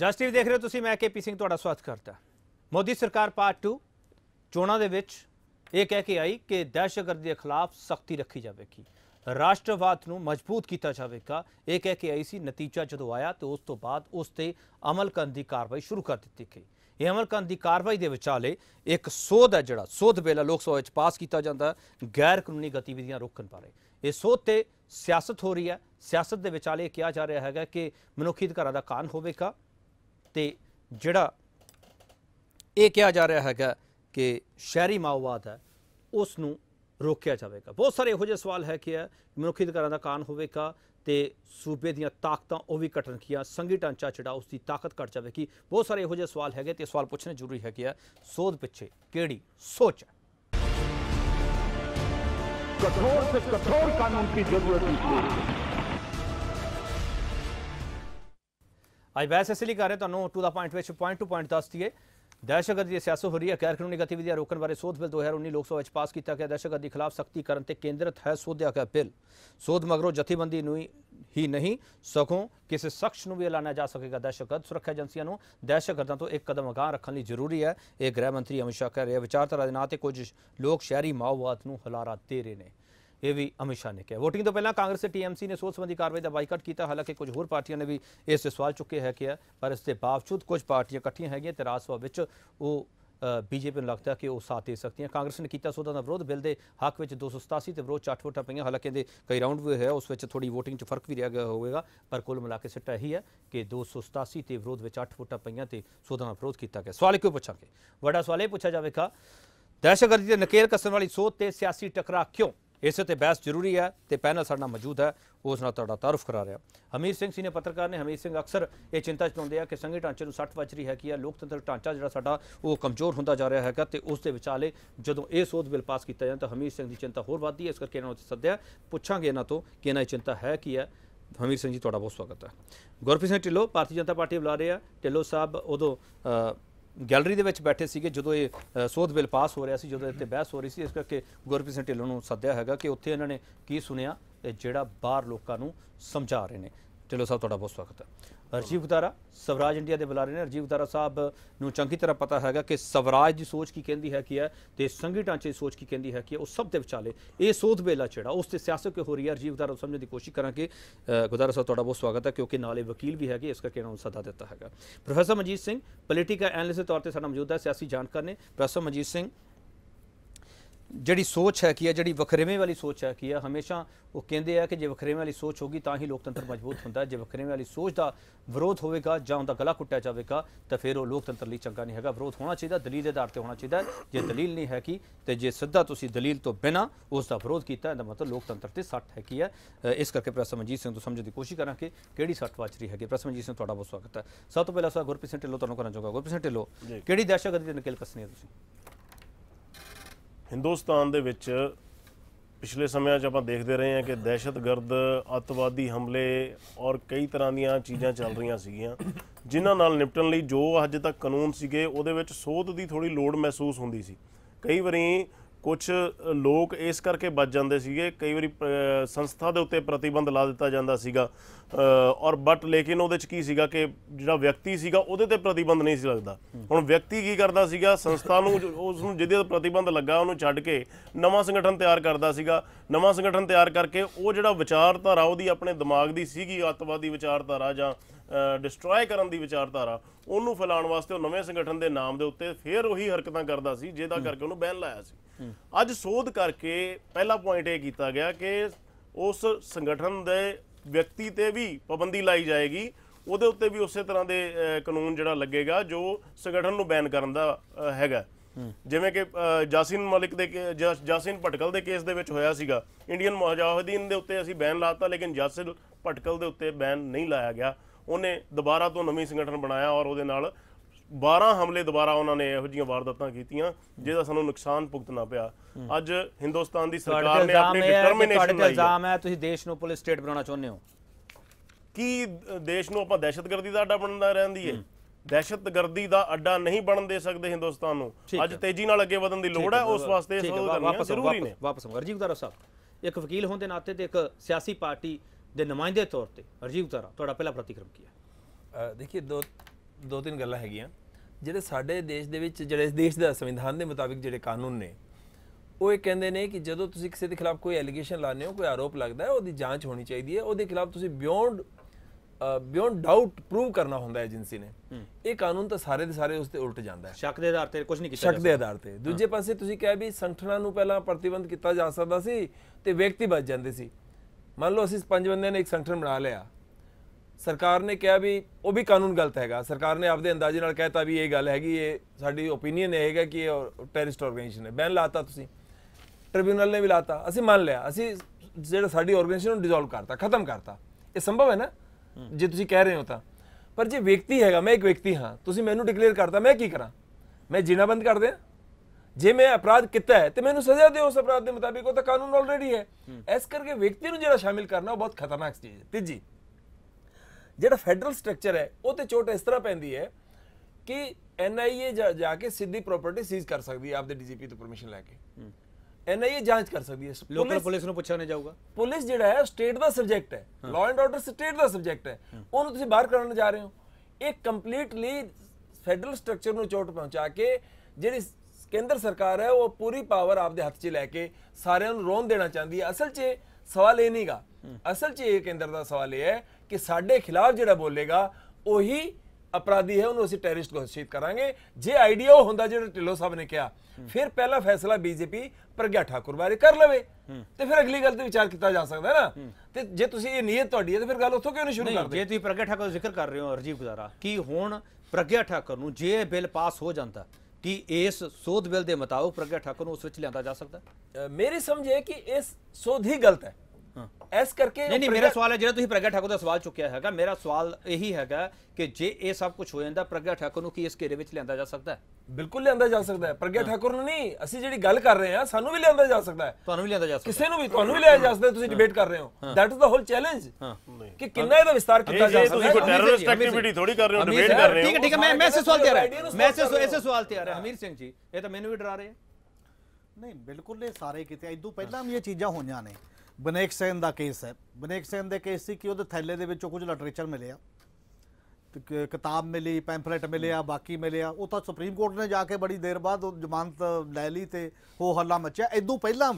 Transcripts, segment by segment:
ਜਸ TV देख रहे हो ਤੁਸੀਂ। मैं केपी सिंह ਤੁਹਾਡਾ ਸਵਾਗਤ ਕਰਦਾ। मोदी सरकार पार्ट 2 ਚੋਣਾਂ ਦੇ ਵਿੱਚ ਇਹ ਕਹਿ ਕੇ आई कि दहशतगर्दी ਦੇ खिलाफ सख्ती रखी जाएगी, राष्ट्रवाद ਨੂੰ ਮਜ਼ਬੂਤ ਕੀਤਾ ਜਾਵੇਗਾ। ਇਹ ਕਹਿ ਕੇ आई ਸੀ। ਨਤੀਜਾ ਜਦੋਂ ਆਇਆ तो ਉਸ ਤੋਂ ਬਾਅਦ ਉਸ ਤੇ ਅਮਲ ਕਰਨ ਦੀ ਕਾਰਵਾਈ ਸ਼ੁਰੂ ਕਰ ਦਿੱਤੀ ਗਈ। ਇਹ ਅਮਲ ਕਰਨ ਦੀ ਕਾਰਵਾਈ ਦੇ ਵਿਚਾਲੇ ਇੱਕ ਸੋਧ ਹੈ ਜਿਹੜਾ ਸੋਧ ਬਿੱਲ ਲੋਕ ਸਭਾ ਵਿੱਚ ਪਾਸ ਕੀਤਾ ਜਾਂਦਾ ਗੈਰ ਕਾਨੂੰਨੀ ਗਤੀਵਿਧੀਆਂ ਰੋਕਣ ਬਾਰੇ। ਇਹ ਸੋਧ ਤੇ ਸਿਆਸਤ ਹੋ ਰਹੀ ਹੈ। ਸਿਆਸਤ ਦੇ ਵਿਚਾਲੇ ਕਿਹਾ ਜਾ ਰਿਹਾ ਹੈਗਾ ਕਿ ਮਨੁੱਖੀ ਅਧਿਕਾਰਾਂ ਦਾ ਕਾਨ ਹੋਵੇਗਾ ਤੇ ਜਿਹੜਾ ਇਹ ਕਿਹਾ ਜਾ ਰਿਹਾ ਹੈਗਾ ਕਿ ਸ਼ਹਿਰੀ ਮਾਓਵਾਦ ਹੈ ਉਸ ਨੂੰ ਰੋਕਿਆ ਜਾਵੇਗਾ। ਬਹੁਤ ਸਾਰੇ ਇਹੋ ਜਿਹੇ ਸਵਾਲ ਹੈ ਕਿ ਮਨੁੱਖੀ ਅਧਿਕਾਰਾਂ ਦਾ ਕਾਨ ਹੋਵੇਗਾ तो सूबे दियां ताकतां वो भी घटनगियां, संघी ढांचा जिहड़ा उसकी ताकत घट जाएगी। बहुत सारे इहो जिहे सवाल है तो सवाल पुछने जरूरी है कि सोध पिछे किहड़ी सोच है। कठोर से कठोर कानून की जरूरत है। अज वैसे इसलिए कर रहे तुहानूं to the point to point दस दिए। दहशतगर्दी की सियासत हो रही है, गैर कानूनी गतिविधियां रोकने बारे सोध बिल 2019 लोक सभा पास किया गया। दहशतगर्दी खिलाफ सख्ती करने ते केंद्रित है सोधिया गया बिल। सोध मगरों जथेबंदी ही नहीं सगों किसी शख्स को भी एलाना जा सकेगा। दहशतगर्द सुरक्षा एजेंसियों को दहशतगर्दों तो एक कदम अगाह रखने लिए जरूरी है। यह गृह मंत्री अमित शाह कह रहे हैं। विचारधारा के नाते कुछ लोग शहरी माओवाद को हुलारा दे रहे हैं, यह भी अमित शाह ने कहा। वोटिंग तो पहले कांग्रेस से टीएमसी ने सोध संबंधी कार्रवाई का बाईकाट किया। हालांकि कुछ होर पार्टियां ने भी इस सवाल चुके हैं कि पर इसके बावजूद कुछ पार्टियां इकट्ठियां हैगियां ते राज सभा विच वो बीजेपी लगता है कि वह साथ दे सकती हैं। कांग्रेस ने किया सोधा का विरोध। बिल के हक में 287 तो विरोध 8 वोटा पई। हालांकि कई राउंड भी है, उस थोड़ी वोटिंग फर्क भी रह गया होगा, पर कुल मिला के सिट्टा यही है कि 287 तो विरोध में 8 वोटा पई तो सोधा का विरोध किया गया। सवाल क्यों पूछा? बड़ा सवाल यह पूछा जाएगा दहशतगर्दी के नकेल कसण वाली सोध से सियासी टकरा क्यों? इसे तो बहस जरूरी है तो पैनल साढ़े मौजूद है उस नाल तुहाडा तारुफ करा रहा। हमीर सिंह सीनियर पत्रकार ने। हमीर सिंह अक्सर ये चिंता जताते हैं कि संघी ढांचे को सट वज रही है कि लोकतंत्र ढांचा जिहड़ा साडा वो कमजोर होंदा जा रहा है। तो उसके विचाले जो ये सोध बिल पास किया जाए तो हमीर सिंह की चिंता होर वधदी है। इस करके इन्होंने सद्या पुछांगे इन्हों तो कि इन्हों की चिंता है कि है। हमीर सिंह जी तुहाडा बहुत स्वागत है। गुरप्रीत सिंह ढिल्लों भारतीय जनता पार्टी बुला रहे हैं। ढिल्लों साहब उदों गैलरी दे विच बैठे सीगे जो ये सोध बिल पास हो रहा सी, जो इत्थे बहस हो रही सी। इस करके गुरप्रीत सिंह ढिल्लों नूं सद्या हैगा कि उत्थे इन्हां ने की सुनिया ते जिहड़ा बाहर लोकां नूं समझा रहे ने। ढिल्लों साहब तुहाडा बहुत स्वागत है। राजीव गुदारा स्वराज इंडिया के बुला रहे हैं। राजीव गुदारा साहब नूं चंगी तरह पता हैगा कि स्वराज की सोच की कहती है कि है तो संघी ढांचे की सोच की कहती है कि उस सब के विचाले ये सोध बिल है जिहड़ा उससे सियासत क्यों हो रही है। राजीव गुदारा समझने की कोशिश करांगे। गुदारा साहब तुहाडा बहुत स्वागत है क्योंकि नाले वकील भी है इस करके इन्होंने सदा दिता है। Professor Manjeet Singh political analyst के तौर पर साडा मौजूद है, सियासी जानकार ने। प्रोफैसर मनजीत सिंह जिहड़ी सोच है कि है जिहड़ी वखरेवें वाली सोच है कि है हमेशा वो कहते हैं कि जो वखरेवें वाली सोच होगी तो ही लोकतंत्र मजबूत होंदा है। जो वखरेवें वाली सोच का विरोध होगा जां उहदा गला कुट्टिया जाएगा तो फिर वो लोकतंत्र लई चंगा नहीं हैगा। विरोध होना चाहिए दलील के आधार पर होना चाहिए। जो दलील नहीं हैगी तो जो सीधा तुसीं दलील तो बिना उसका विरोध किया इहदा मतलब लोकतंत्र ते सट हैगी है। इस करके प्रोफैसर मनजीत सिंह तो समझने की कोशिश करांगे किहड़ी सट वज रही है। प्रोफैसर मनजीत सिंह तुहाडा बहुत स्वागत है। सब तो पहला सवाल गुरप्रीत सिंह ढिल्लों तुहानूं करना चाहूँगा। गुरप्रीत सिंह ढिल्लों किहड़ी दहशतगर्दी दी नकेल कसनी है तुसीं? हिंदुस्तान दे विच पिछले समय च आपां देखते रहे हैं कि दहशतगर्द अतवादी हमले और कई तरह दीयां चीज़ां चल रही सीगियां जिन्हां नाल निपटण लई जो अज तक कानून सीगे उहदे विच सोध दी थोड़ी लोड़ महसूस हुंदी सी। कई वारी कुछ लोग इस करके बच जाते थे, कई बार संस्था के उत्ते प्रतिबंध ला दिता जाता सीगा और बट लेकिन उहदे च की सीगा कि जिहड़ा व्यक्ति सीगा उहदे ते प्रतिबंध नहीं सी लगदा। हुण व्यक्ति की करदा सीगा संस्था नूं उसनूं जिहदे प्रतिबंध लगा उहनूं छड्ड के नवां संगठन तैयार करदा सीगा। नवां संगठन तैयार करके उह जिहड़ा विचारधारा उहदी अपने दिमाग दी सीगी अतवादी विचारधारा जां डिस्ट्रॉय करन दी विचारधारा उन्होंने फैलाउण वास्ते नवे संगठन के नाम के उत्ते फिर वही हरकतां करदा सी जिहदा करके उन्होंने बैन लाया सी। अज सोध करके पहला पॉइंट यह किया गया कि उस संगठन के व्यक्ति ते भी पाबंदी लाई जाएगी, उहदे उत्ते भी उस तरह के कानून जिहड़ा लगेगा जो संगठन को बैन करन दा हैगा। जिवें कि यासीन मलिक दे यासीन भटकल दे केस दे विच होया सीगा। इंडियन मुजाहिदीन दे उत्ते असीं बैन लाता लेकिन यासीन भटकल दे उत्ते बैन नहीं लाया गया। उन्हें दोबारा तो नवी संगठन बनाया और उहदे नाल 12 हमले दोबारा उन्होंने इहो जिहियां वारदातां कीतियां जिहदा सानूं नुकसान भुगतना पिया। अज हिंदुस्तान दी सरकार ने अपनी डिटरमिनेशन लाई। इल्जाम है तुसीं देश नूं पुलिस स्टेट बनाउणा चाहुंदे हो कि देश नूं आपां दहशतगर्दी दा अड्डा बनदा रहिंदी है। दहशतगर्दी का अड्डा नहीं बन दे सकते हिंदुस्तान नूं। अज तेजी नाल अगे वधण दी लोड़ है, उस वास्ते जरूरी ने। वापस राजीव गुदारा साहब एक वकील होने के नाते एक सियासी पार्टी दे नुमाइंदे तौर पर राजीव गुदारा तुहाडा पहला प्रतिक्रम किया। देखिए दो दो तीन गल्लां हैगियां जिहड़े साडे देश दे विच जिहड़े देश दा संविधान दे मुताबिक जिहड़े कानून ने वो कहते हैं कि जो तुसी किसी के खिलाफ कोई एलीगेशन लाने हो, कोई आरोप लगता है उसकी जांच होनी चाहिए है, उसके खिलाफ तुसी बियॉन्ड डाउट प्रूव करना होंदा एजेंसी ने। ये कानून तो सारे दे सारे उसते उल्ट जाता है, शक के आधार पर कुछ नहीं किया, शक के आधार पर। दूजे पासे तुसी कहा भी संगठनां नूं पहलां प्रतिबंध किया जा सकदा सी ते व्यक्ति बच जांदे सी। मान लो असीं पंज बंदिआं ने एक संगठन बना लिया, सरकार ने कहा भी वह भी कानून गलत हैगा, सरकार ने आपदे अंदाजे नाल कहता भी ये गल हैगी, ये साडी ओपीनियन हैगा कि ये टैररिस्ट ऑर्गेनाइजेशन है, बैन लाता तुसी, ट्रिब्यूनल ने भी लाता, असी मान लिया, असी जो साड़ी ऑर्गेनाइजेशन डिजोल्व करता, खत्म करता, ये संभव है ना जे तुसी कह रहे हो तो। पर जो व्यक्ति हैगा, मैं एक व्यक्ति हाँ, तुसी मैनू डिक्लेयर करता, मैं की करा? मैं जीना बंद कर दें? जे मैं अपराध किया है तो मैनू सजा दो उस अपराध के मुताबिक, वो तो कानून ऑलरेडी है। इस करके व्यक्ति जो शामिल करना बहुत खतरनाक चीज़ है। तीजी जो फैडरल स्ट्रक्चर है वो तो चोट इस तरह पैंदी है कि NIA जाके सीधी प्रॉपर्टी सीज कर सकती है आपके DGP तो परमिशन लैके, NIA जांच कर सकती है। लोकल पुलिस नूं पुछया नहीं जाऊगा, पुलिस जिहड़ा है स्टेट का सब्जैक्ट है, लॉ एंड ऑर्डर स्टेट का सब्जैक्ट है, उन्होंने तुसीं बाहर करने जा रहे हो। एक कंप्लीटली फैडरल स्ट्रक्चर नूं चोट पहुँचा के जिहड़ी केंद्र सरकार है वो पूरी पावर आपके हथ च लैके सारियां नूं रोन देना चाहती है। असल च सवाल यह नहीं गा, असल च केंद्र का सवाल यह है कि साडे खिलाफ जिहड़ा बोलेगा उही अपराधी है, उन्होंने असं टैररिस्ट घोषित करांगे। जे आइडिया वो होंदा जो ढिल्लों साहब ने कहा, फिर पहला फैसला BJP प्रग्या ठाकुर बारे कर लवे तो फिर अगली गल ते विचार किया जा सकता है ना। तो जे तुसीं ये नीयत तुहाडी है तो फिर गल उत्थों क्यों नहीं शुरू करदे? जे तुसीं प्रग्या ठाकुर जिक्र कर रहे हो राजीव गुदारा, कि हुण प्रग्या ठाकुर नूं जे बिल पास हो जाता कि इस सोध बिल के मुताबिक प्रग्या ठाकुर नूं उस विच लिआंदा जा सकता? मेरी समझ है कि इस सोध ही गलत है। इस करके नहीं, मेरा सवाल है जो तुसीं प्रग्या ठाकुर का सवाल चुकया है, मेरा सवाल यही है कि जे ये सब कुछ हो जाता प्रग्या ठाकुर को इस घेरे में लिया जा सकता है? बिल्कुल लिया जा सकता है। प्रग्या ठाकुर नहीं, असीं जिहड़ी गल कर रहे हैं सानू भी लिया जा सकता है, तुहानू भी लिया जा सकता है, किसी भी तुहानू भी लिया जा सकता है, तुसीं डिबेट कर रहे हो। That is the whole challenge कि कितना इसदा विस्तार किया जा सकता है। टेररिस्ट एक्टिविटी थोड़ी कर रहे हो, डिबेट कर रहे हो। ठीक है ठीक है, मैं इस सवाल ते आ रहा हूं, मैं इस सवाल ते आ रहा हूं। हमीर सिंह जी ये तो मैनू भी डरा रहे हैं। नहीं बिल्कुल, ये सारे किते इदों पहला भी ये चीज़ां होईयां ने। बनेक सैन का केस है, बनेक सैन के केस से कि वो थैले के कुछ लिटरेचर मिले, किताब मिली, पैंफलेट मिले, बाकी मिले, वो तो सुप्रीम कोर्ट ने जाके बड़ी देर बाद जमानत लै ली तो वो हल्ला मचया। इदू पहला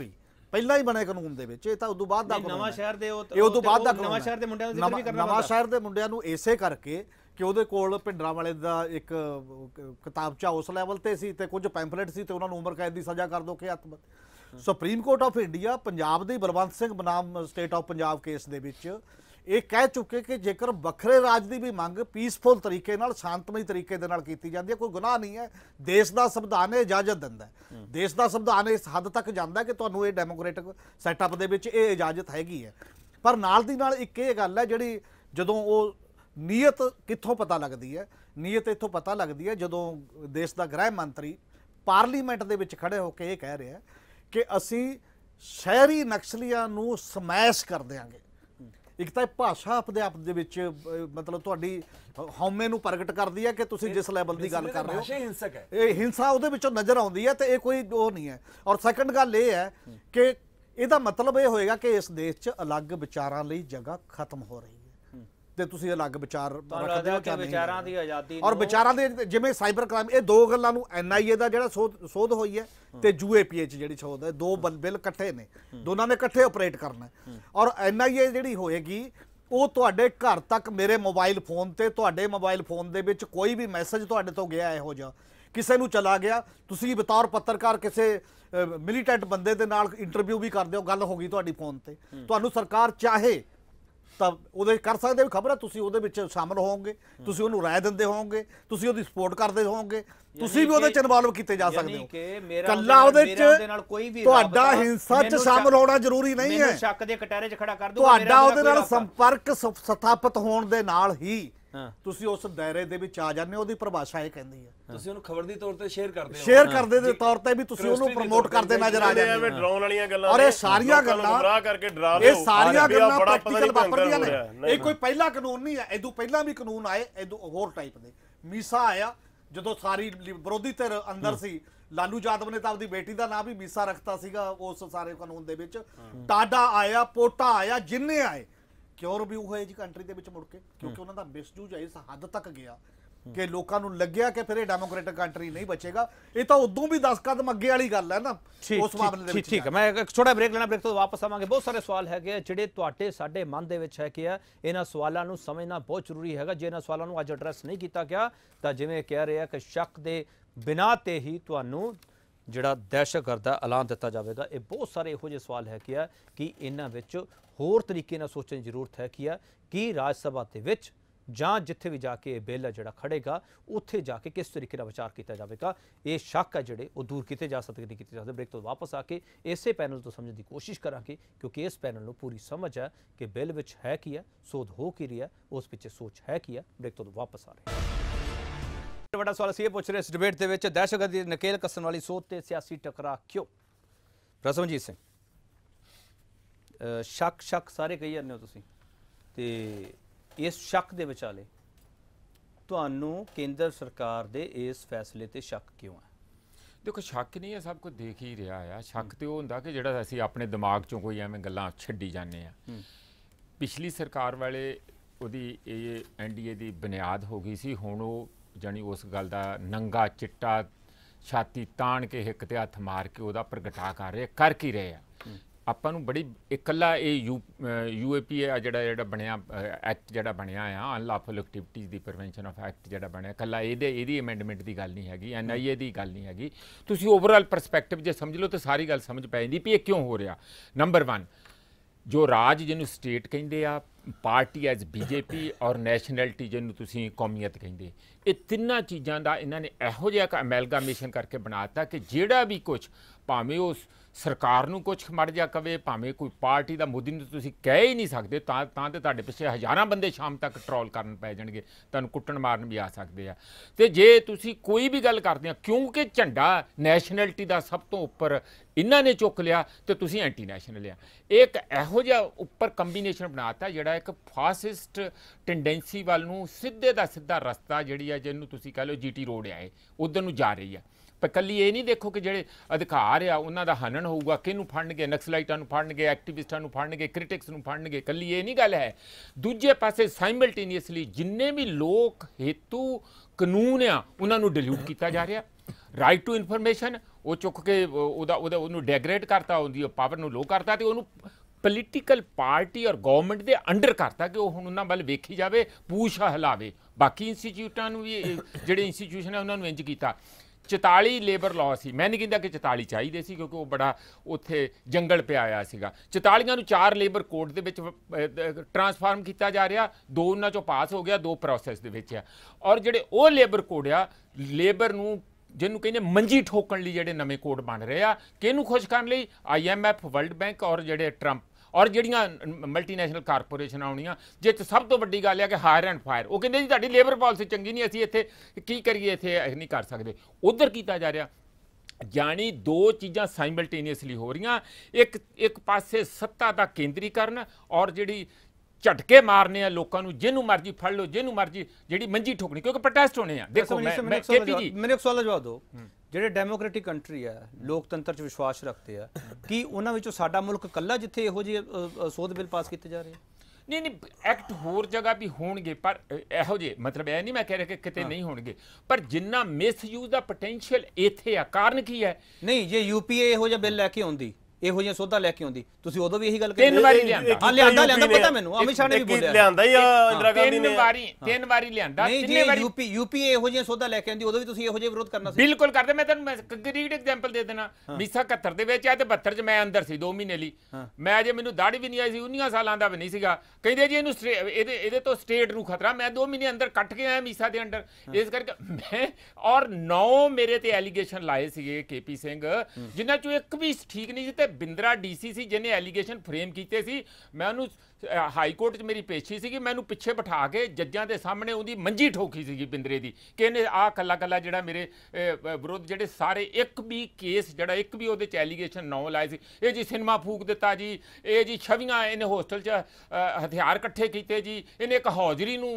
ही बने कानून के उदू बाद नवा शहर के नवा शहर के मुंडिया इसे करके कि वो कोल भिंडर वाले का एक किताबचा उस लैवल पर सी, कुछ पैंफलेट से उन्होंने उम्र कैद की सज़ा कर दो कि हत्या। Supreme court of India Punjab दी बलवंत सिंह बनाम स्टेट ऑफ पंजाब केस दे विच ये कह चुके कि जेकर बखरे राज की भी मंग पीसफुल तरीके नाल, शांतमई तरीके दे नाल कीती जांदी है, कोई गुनाह नहीं है। देश का संविधान इजाजत दिंदा है, देश का संविधान इस हद तक जांदा है कि तुहानूं ये डेमोक्रेटिक सैटअप दे विच ये इजाजत हैगी है। पर नाल दी नाल एक ये गल है जिहड़ी जदों वो नीयत कित्थों पता लगदी है, नीयत इत्थों पता लगदी है जदों देश का गृह मंत्री पार्लीमेंट दे विच खड़े होकर ये कह रहे हैं कि असी शहरी नक्सलियां नूं समैश कर देंगे। एक तो भाषा अपने आप दे विच मतलब तुहाडी हौमे नूं प्रगट करती है कि तुसी जिस लेवल की गल कर रहे हो हिंसक है, ये हिंसा उहदे विचों नज़र आउंदी है, तो ये कोई वो नहीं है। और सैकंड गल ये है कि इहदा मतलब ये होएगा कि इस देश च अलग विचारां लई जगह खत्म हो रही है, ते तुसी अलग विचार रखदे हो कि विचारां दी आज़ादी और विचारां दे जिवें साइबर क्राइम, ये दो गल्लां नूं NIA दा जिहड़ा सोध होई है ते UAPA च जिहड़ी सोध है, दो बिल इकट्ठे ने, दोनों ने इकट्ठे ऑपरेट करना है। और NIA जिहड़ी होएगी वो तुहाडे घर तक मेरे मोबाइल फोन ते तुहाडे मोबाइल फोन दे विच कोई भी मैसेज तुहाडे तो गया इहो जिहा किसी नूं चला गया, तुसी बतौर पत्रकार किसी मिलिटेंट बंदे दे नाल इंटरव्यू भी करदे हो, गल हो गई तुहाडी फोन ते, तुहानूं सरकार चाहे तब वो कर सकते हो, खबर है तुसी वो शामिल होवोगे, तुसी उन्होंने राय देंदे होवोगे, तुसी उसकी सपोर्ट करते होवोगे, तुसी भी उहदे इन्वॉल्व किए जा सकते हो। कल्ला तुहाडा हिंसा च शामिल होना जरूरी नहीं है, शक दे कटारे च खड़ा कर दो, तुहाडा उहदे नाल संपर्क स्थापित होने दे नाल ही तुसी उस दायरे दे विच आ जांदे हो। उहदी परिभाषा ये कहंदी है तुसी उहनूं खबर दी तौर ते शेयर करदे दे तौर ते भी तुसी उहनूं प्रमोट करदे नजर आ जांदे हो। डराउण वालीਆਂ ਗੱਲਾਂ और ये सारियां ਗੱਲਾਂ ਡਰਾ ਕਰਕੇ ਡਰਾ ਰਹੇ ਹੋ, ਸਾਰੀਆਂ ਗੱਲਾਂ ਪ੍ਰੈਕਟੀਕਲ ਵਾਪਰਦੀਆਂ ਨੇ। ਇਹ ਕੋਈ ਪਹਿਲਾ ਕਾਨੂੰਨ ਨਹੀਂ ਹੈ, ਇਦੋਂ ਪਹਿਲਾਂ ਵੀ ਕਾਨੂੰਨ ਆਏ, ਇਦੋਂ ਹੋਰ ਟਾਈਪ ਦੇ। ਮੀਸਾ ਆਇਆ ਜਦੋਂ ਸਾਰੀ ਵਿਰੋਧੀ ਧਿਰ ਅੰਦਰ ਸੀ, लालू यादव ने तो अपनी बेटी का नाम भी मीसा रखता सीगा उस सारे कानून दे विच। टाडा आया, पोटा आया, जिन्ने आए क्यों रिव्यू होए जी कंट्री के मुड़ के, क्योंकि उन्होंने मिसयूज इस हद तक गया ਕਿ ਲੋਕਾਂ ਨੂੰ ਲੱਗਿਆ ਕਿ ਫਿਰ ਇਹ ਡੈਮੋਕ੍ਰੈਟਿਕ ਕੰਟਰੀ ਨਹੀਂ ਬਚੇਗਾ। ਇਹ ਤਾਂ ਉਦੋਂ ਵੀ 10 ਕਦਮ ਅੱਗੇ ਵਾਲੀ ਗੱਲ ਹੈ ਨਾ ਉਸ ਮਾਮਲੇ ਦੇ ਵਿੱਚ। ਠੀਕ ਹੈ, ਮੈਂ ਇੱਕ ਛੋਟਾ ਬ੍ਰੇਕ ਲੈਣਾ, ਬ੍ਰੇਕ ਤੋਂ ਵਾਪਸ ਆਵਾਂਗੇ। ਬਹੁਤ ਸਾਰੇ ਸਵਾਲ ਹੈਗੇ ਜਿਹੜੇ ਤੁਹਾਡੇ ਸਾਡੇ ਮਨ ਦੇ ਵਿੱਚ ਹੈ ਕਿ ਇਹਨਾਂ ਸਵਾਲਾਂ ਨੂੰ ਸਮਝਣਾ ਬਹੁਤ ਜ਼ਰੂਰੀ ਹੈਗਾ। ਜੇ ਇਹਨਾਂ ਸਵਾਲਾਂ ਨੂੰ ਅੱਜ ਐਡਰੈਸ ਨਹੀਂ ਕੀਤਾ ਗਿਆ ਤਾਂ ਜਿਵੇਂ ਕਹਿ ਰਹੇ ਆ ਕਿ ਸ਼ੱਕ ਦੇ ਬਿਨਾਂ ਤੇ ਹੀ ਤੁਹਾਨੂੰ ਜਿਹੜਾ ਦਹਿਸ਼ਤਗਰਦ ਦਾ ਐਲਾਨ ਦਿੱਤਾ ਜਾਵੇਗਾ। ਇਹ ਬਹੁਤ ਸਾਰੇ ਇਹੋ ਜਿਹੇ ਸਵਾਲ ਹੈ ਕਿ ਇਹਨਾਂ ਵਿੱਚ ਹੋਰ ਤਰੀਕੇ ਨਾਲ ਸੋਚਣ ਦੀ ਜ਼ਰੂਰਤ ਹੈ ਕਿ ਰਾਜ ਸਭਾ ਦੇ ਵਿੱਚ ਜਾਂ जिथे भी जाके बेल है जोड़ा खड़ेगा उत्थे जाके किस तरीके का विचार किया जाएगा। ये शक है जोड़े वो दूर किए जा सकते नहीं किए जा सकते। ब्रेक तो वापस आके इसे पैनल तो समझने की कोशिश करांगे क्योंकि इस पैनल में पूरी समझ है कि बेल विच है की है, शोध हो की रही है, उस पिछे सोच है की है। ब्रेक तो वापस आ रहे हैं। बड़ा सवाल ये पूछ रहे इस डिबेट के दहशतगर्दी नकेल कसण वाली सोध ते सियासी टकरा क्यों? रसमजीत सिंह शक सारे कही जाने हो इस शक के विचाले तुहानू केंद्र सरकार के इस फैसले ते शक क्यों है? देखो शक नहीं है, सब कुछ देख ही रहा है। शक तो होंदा कि जिहड़ा असीं अपने दिमाग चों कोई एवें गल्लां छड्डी जाने आ। पिछली सरकार वाले उहदी NDA दी बुनियाद हो गई सी, हुण ओह जानी उस गल दा नंगा चिट्टा छाती ताण के हिक ते हथ मार के उहदा प्रगटा कर की रहे आ। ਆਪਾਂ ਨੂੰ बड़ी इकला UAP है ਜਿਹੜਾ ਬਣਿਆ ਐਕਟ ਜਿਹੜਾ ਬਣਿਆ ਆ ਅਨਲਾਫੁਲ ਐਕਟੀਵਿਟੀਜ਼ ਦੀ ਪ੍ਰੀਵੈਂਸ਼ਨ ਆਫ ਐਕਟ ਜਿਹੜਾ ਬਣਿਆ, ਕੱਲਾ ਇਹਦੀ ਅਮੈਂਡਮੈਂਟ ਦੀ ਗੱਲ ਨਹੀਂ ਹੈਗੀ, NIA ਦੀ ਗੱਲ ਨਹੀਂ ਹੈਗੀ। ਤੁਸੀਂ ਓਵਰਆਲ ਪਰਸਪੈਕਟਿਵ ਜੇ ਸਮਝ ਲਓ ਤਾਂ ਸਾਰੀ ਗੱਲ ਸਮਝ ਪੈ ਜਾਂਦੀ ਵੀ ਇਹ ਕਿਉਂ ਹੋ ਰਿਹਾ। ਨੰਬਰ 1 ਜੋ ਰਾਜ ਜਿਹਨੂੰ ਸਟੇਟ ਕਹਿੰਦੇ ਆ, ਪਾਰਟੀ ਐਜ਼ BJP ਔਰ ਨੈਸ਼ਨੈਲਿਟੀ ਜਿਹਨੂੰ ਤੁਸੀਂ ਕੌਮੀਅਤ ਕਹਿੰਦੇ, ਇਹ ਤਿੰਨਾਂ ਚੀਜ਼ਾਂ ਦਾ ਇਹਨਾਂ ਨੇ ਇਹੋ ਜਿਹਾ ਅਮੈਲਗਾਮੇਸ਼ਨ ਕਰਕੇ ਬਣਾ ਦਿੱਤਾ ਕਿ ਜਿਹੜਾ भी कुछ भावें उस सरकार नूं कुछ मर जा कवे, भावें कोई पार्टी का मोदी नूं तुसीं कह ही नहीं सकते, तां ते तुहाडे पिछे हज़ारां बंदे शाम तक ट्रोल करन पै जाणगे, तुहानूं कुट्टण मारन भी आ सकदे आ। ते जे तुसीं कोई भी गल करदे आ क्योंकि झंडा नैशनैलिटी का सब तो उपर इन्हां ने चुक लिया ते तुसीं एंटी नैशनल आ। एक इहो जिहा उपर कंबीनेशन बनाता जिहड़ा एक फासिस्ट टेंडेंसी वाल नूं सिद्धे दा सिद्धा रस्ता जिहड़ी आ जिहनूं तुसीं कह लो GT रोड आ, उधर नूं जा रही है। पर कली ये नहीं देखो कि जिहड़े अधिकार आ उन्हां दा हनन होऊगा, किहनूं फड़नगे, नक्सलाइटां नूं फड़नगे, एक्टिविस्टां नूं फड़नगे, क्रिटिक्स नूं फड़नगे, कली ये नहीं गल है। दूजे पासे साइमल्टेनियसली जिन्ने भी लोक हेतु कानून आ उन्हां नूं डिल्यूट किया जा रहा। राइट टू इनफॉर्मेशन वो चुक के उहनूं डैग्रेड करता, उहदी पावर नूं लो करता ते उहनूं पोलिटिकल पार्टी और गवर्नमेंट के अंडर करता कि वह हुण उन्हां वल वेखी जाए, पूछ हिलावे। बाकी इंस्टीट्यूटां नूं भी जिहड़े इंस्टीट्यूशन है उन्हां नूं इंज कीता। 44 लेबर लॉ सी, मैं नहीं कहता कि 44 चाहिए सी क्योंकि वह बड़ा उत्थे जंगल पे आया सीगा। 44 नूं 4 लेबर कोड दे विच ट्रांसफॉर्म किया जा रहा, 2 उन्हां चों पास हो गया, 2 प्रोसैस दे विच आ। और जिहड़े वो लेबर कोड आ लेबर नूं जिन्हों कहने मंजी ठोकण लई जिहड़े नवे कोड बन रहे आ, किहनूं खुश करन लई IMF, वर्ल्ड बैंक और जिहड़े ट्रंप और जिहड़ियां मल्टीनैशनल कारपोरेशन आउणियां। जे सब तो वड्डी गल है कि हायर एंड फायर, वो कहंदे जी साडी लेबर पॉलिसी चंगी नहीं, असीं इत्थे की करिए, इत्थे नहीं कर सकदे, उधर कीता जा रिहा। जानी दो चीज़ां साइमल्टेनियसली हो रही, एक पासे सत्ता दा केंद्रीकरण और जिहड़ी झटके मारने लोगों को, जिन्हों मर्जी फड़ लो, जिन्हों मर्जी जी मंजी ठोकनी क्योंकि प्रोटेस्ट होने। देखो मैंने एक सवाल का जवाब दो, जो डेमोक्रेटिक कंट्री है लोकतंत्र में विश्वास रखते हैं कि उन्होंने साडा मुल्क कल्ला जिथे इहो जिहे सोध बिल पास किए जा रहे हैं? नहीं, एक्ट होर जगह भी होणगे पर इहो जे मतलब यह नहीं मैं कह रहा कि किते नहीं होणगे, पर जिन्ना मिसयूज का पोटेंशियल इत्थे आ। कारण की है नहीं, जे UPA इहो जिहा बिल लैके आउंदी, ਇਹੋ ਜਿਹੀਆਂ ਸੋਧਾਂ ਲੈ ਕੇ ਆਉਂਦੀ, ਤੁਸੀਂ ਉਦੋਂ ਵੀ ਇਹੀ ਗੱਲ ਕਹੀ। 3 ਵਾਰੀ ਲਿਆਂਦਾ ਪਤਾ ਮੈਨੂੰ, ਅਮਿਤ ਸ਼ਾਹ ਨੇ ਵੀ ਬੋਲਿਆ ਲਿਆਂਦਾ ਹੀ ਇੰਦਰਾ ਗਾਂਧੀ ਨੇ 3 ਵਾਰੀ ਲਿਆਂਦਾ। 3 ਵਾਰੀ UPA ਇਹੋ ਜਿਹੀਆਂ ਸੋਧਾਂ ਲੈ ਕੇ ਆਉਂਦੀ, ਉਦੋਂ ਵੀ ਤੁਸੀਂ ਇਹੋ ਜਿਹਾ ਵਿਰੋਧ ਕਰਨਾ ਸੀ। ਬਿਲਕੁਲ ਕਰਦੇ, ਮੈਂ ਤੁਹਾਨੂੰ ਕੰਕਰੀਟ ਐਗਜ਼ਾਮਪਲ ਦੇ ਦੇਣਾ। 1971 ਦੇ ਵਿੱਚ ਆ ਤੇ 72 'ਚ ਮੈਂ ਅੰਦਰ ਸੀ 2 ਮਹੀਨੇ ਲਈ, ਮੈਂ ਅਜੇ ਮੈਨੂੰ ਦਾੜੀ ਵੀ ਨਹੀਂ ਆਈ ਸੀ, 19 ਸਾਲਾਂ ਦਾ ਵੀ ਨਹੀਂ ਸੀਗਾ। ਕਹਿੰਦੇ ਜੀ ਇਹਨੂੰ ਇਹਦੇ ਤੋਂ ਸਟੇਟ ਨੂੰ ਖਤਰਾ, ਮੈਂ 2 ਮਹੀਨੇ ਅੰਦਰ ਕੱਟ ਕੇ ਆਇਆ ਮੀਸਾ ਦੇ ਅੰਦਰ। ਇਸ ਕਰਕੇ ਮੈਂ ਔਰ 9 ਮੇਰੇ ਤੇ ਐਲੀਗੇਸ਼ਨ ਲਾਏ ਸੀਗੇ KP ਸਿੰਘ, ਜਿਨ੍ਹਾਂ ਚੋਂ ਇੱਕ ਵੀ ਠੀਕ ਨਹੀਂ ਸੀ। ਬਿੰਦਰਾ DCC ਜਿਹਨੇ ਐਲੀਗੇਸ਼ਨ ਫਰੇਮ ਕੀਤੇ ਸੀ, ਮੈਂ ਉਹਨੂੰ ਹਾਈ ਕੋਰਟ 'ਚ ਮੇਰੀ ਪੇਸ਼ੀ ਸੀਗੀ, ਮੈਨੂੰ ਪਿੱਛੇ ਬਿਠਾ ਕੇ ਜੱਜਾਂ ਦੇ ਸਾਹਮਣੇ ਉਹਦੀ ਮੰਜੀ ਠੋਕੀ ਸੀਗੀ ਬਿੰਦਰੇ ਦੀ ਕਿ ਇਹਨੇ ਆਹ ਕੱਲਾ ਜਿਹੜਾ ਮੇਰੇ ਵਿਰੁੱਧ ਜਿਹੜੇ ਸਾਰੇ ਇੱਕ ਵੀ ਕੇਸ ਜਿਹੜਾ ਇੱਕ ਵੀ ਉਹਦੇ 'ਚ ਐਲੀਗੇਸ਼ਨ ਨਾ ਲਾਏ ਸੀ। ਇਹ ਜੀ ਸਿਨੇਮਾ ਫੂਕ ਦਿੱਤਾ ਜੀ, ਇਹ ਜੀ ਛਵੀਆਂ ਇਹਨੇ ਹੋਸਟਲ 'ਚ ਹਥਿਆਰ ਇਕੱਠੇ ਕੀਤੇ ਜੀ, ਇਹਨੇ ਇੱਕ ਹੌਜ਼ਰੀ ਨੂੰ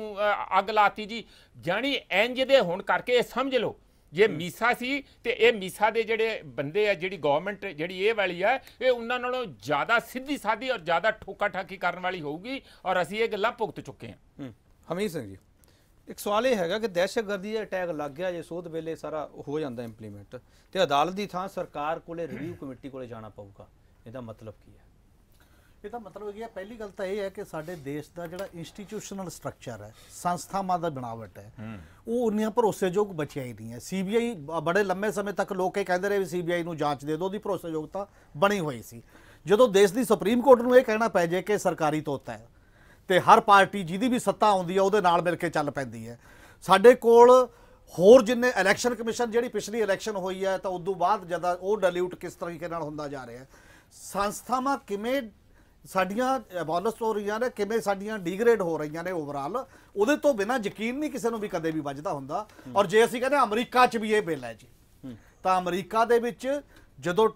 ਅੱਗ ਲਾਤੀ ਜੀ। ਜਾਣੀ ਇੰਜ ਦੇ ਹੋਣ ਕਰਕੇ ਇਹ ਸਮਝ ਲਓ ਜੇ ਮੀਸਾ ਸੀ ਤੇ ਇਹ ਮੀਸਾ ਦੇ ਜਿਹੜੇ ਬੰਦੇ ਆ, ਜਿਹੜੀ ਗਵਰਨਮੈਂਟ ਜਿਹੜੀ ਇਹ ਵਾਲੀ ਆ, ਇਹ ਉਹਨਾਂ ਨਾਲੋਂ ਜ਼ਿਆਦਾ ਸਿੱਧੀ ਸਾਦੀ ਔਰ ਜ਼ਿਆਦਾ ਠੋਕਾ ਠਾਕੀ ਕਰਨ ਵਾਲੀ ਹੋਊਗੀ ਔਰ ਅਸੀਂ ਇਹ ਗੱਲਾਂ ਭੁਗਤ ਚੁੱਕੇ ਹਾਂ। ਹਮੀਦ ਸਿੰਘ ਜੀ एक सवाल यह हैगा कि दहशतगर्दी का टैग लग गया जे सोध वेले सारा हो जाता इंप्लीमेंट तो अदालत की थां सरकार को रिव्यू कमेटी को जाना पवेगा, इसका मतलब की है? इसका मतलब है पहली गल तो यह है कि साडे देश का जो इंस्टीट्यूशनल स्ट्रक्चर है, संस्थावां दा बनावट है, वो उन्नियां भरोसेयोग बचिया ही नहीं है। CBI बड़े लंबे समय तक लोग कहते रहे CBI नूं जांच दे दो, उहदी भरोसेयोगता बनी हुई सी। जो देश की सुप्रीम कोर्ट नूं यह कहना पै जाए कि सरकारी तोता है तो हर पार्टी जिहदी भी सत्ता आउंदी है उहदे नाल मिल के चल पैंदी है। साडे कोल होर जिन्ने इलैक्शन कमीशन जिहड़ी पिछली इलैक्शन हुई है तो उदों बाद जदा वो डाइल्यूट किस तरीके नाल हुंदा जा रहा है, संस्थावां किवें साडियां एबोलिश हो रही ने, किवें साडियां डिग्रेड हो रही ने, ओवरऑल उहदे तो बिना यकीन नहीं किसी नूं भी कदे भी वजदा हुंदा। और जे असीं कहंदे अमरीका च भी यह बिल है जी, तो अमरीका दे विच जदों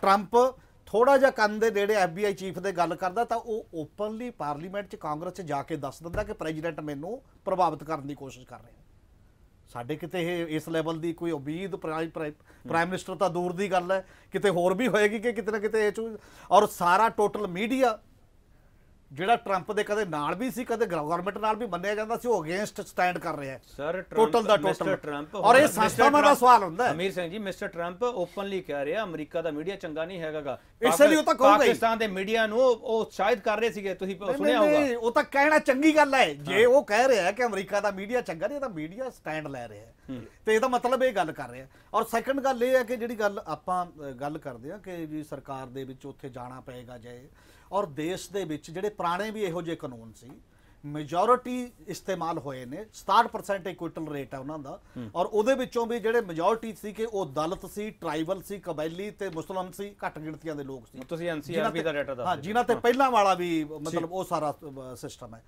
ट्रंप थोड़ा जिहा कंन दे नेड़े FBI चीफ दे गल करदा तां वो ओपनली पार्लीमेंट च कांग्रेस च जाके दस दिंदा कि प्रेजिडेंट मैनूं प्रभावित करने की कोशिश कर रहे हैं। साडे किते इस लैवल की कोई उम्मीद प्राइम मिनिस्टर तो दूर की गल है, किते होर भी होएगी कि किते ना किते और सारा टोटल मीडिया जिहड़ा ट्रंप दे कदे नाल भी सी कदे गवर्नमेंट नाल भी मन्निया जांदा सी, वो अगेंस्ट स्टैंड कर रहा है सर टोटल दा टोटल ट्रंप। और ये संस्थावां दा सवाल हुंदा है। Amir Singh ji, mister Trump openly कह रहे अमरीका दा मीडिया चंगा नहीं हैगा, इसलिए तो कहूंगा पाकिस्तान दे मीडिया नु ओ शायद कर रहे सीगे, तुसीं सुनिया होगा। नहीं, वो तो कहना चंगी गल है जे वो कह रहा है कि अमरीका दा मीडिया चंगा नहीं, तो मीडिया स्टैंड लै रहा है तो इसदा मतलब ये गल कर रहा है। और सैकंड गल ये है कि जिहड़ी गल आपां गल करदे आ कि जी सरकार दे विच उत्थे जाना पएगा जे, और देश दे विच जिहड़े पुराने भी इहो जिहे कानून सी मेजोरिटी इस्तेमाल होए ने, 67% इक्विटल रेट है उन्हां दा, और उहदे विचों भी जिहड़े मेजोरिटी सी कि वो दलित सी, ट्राइबल सी, कबैली ते मुस्लिम सी, घट गिणतियां दे लोग सी। तुसीं NCRB दा डाटा दस, हां जिन्हां ते पहला वाला भी मतलब वो सारा सिस्टम है।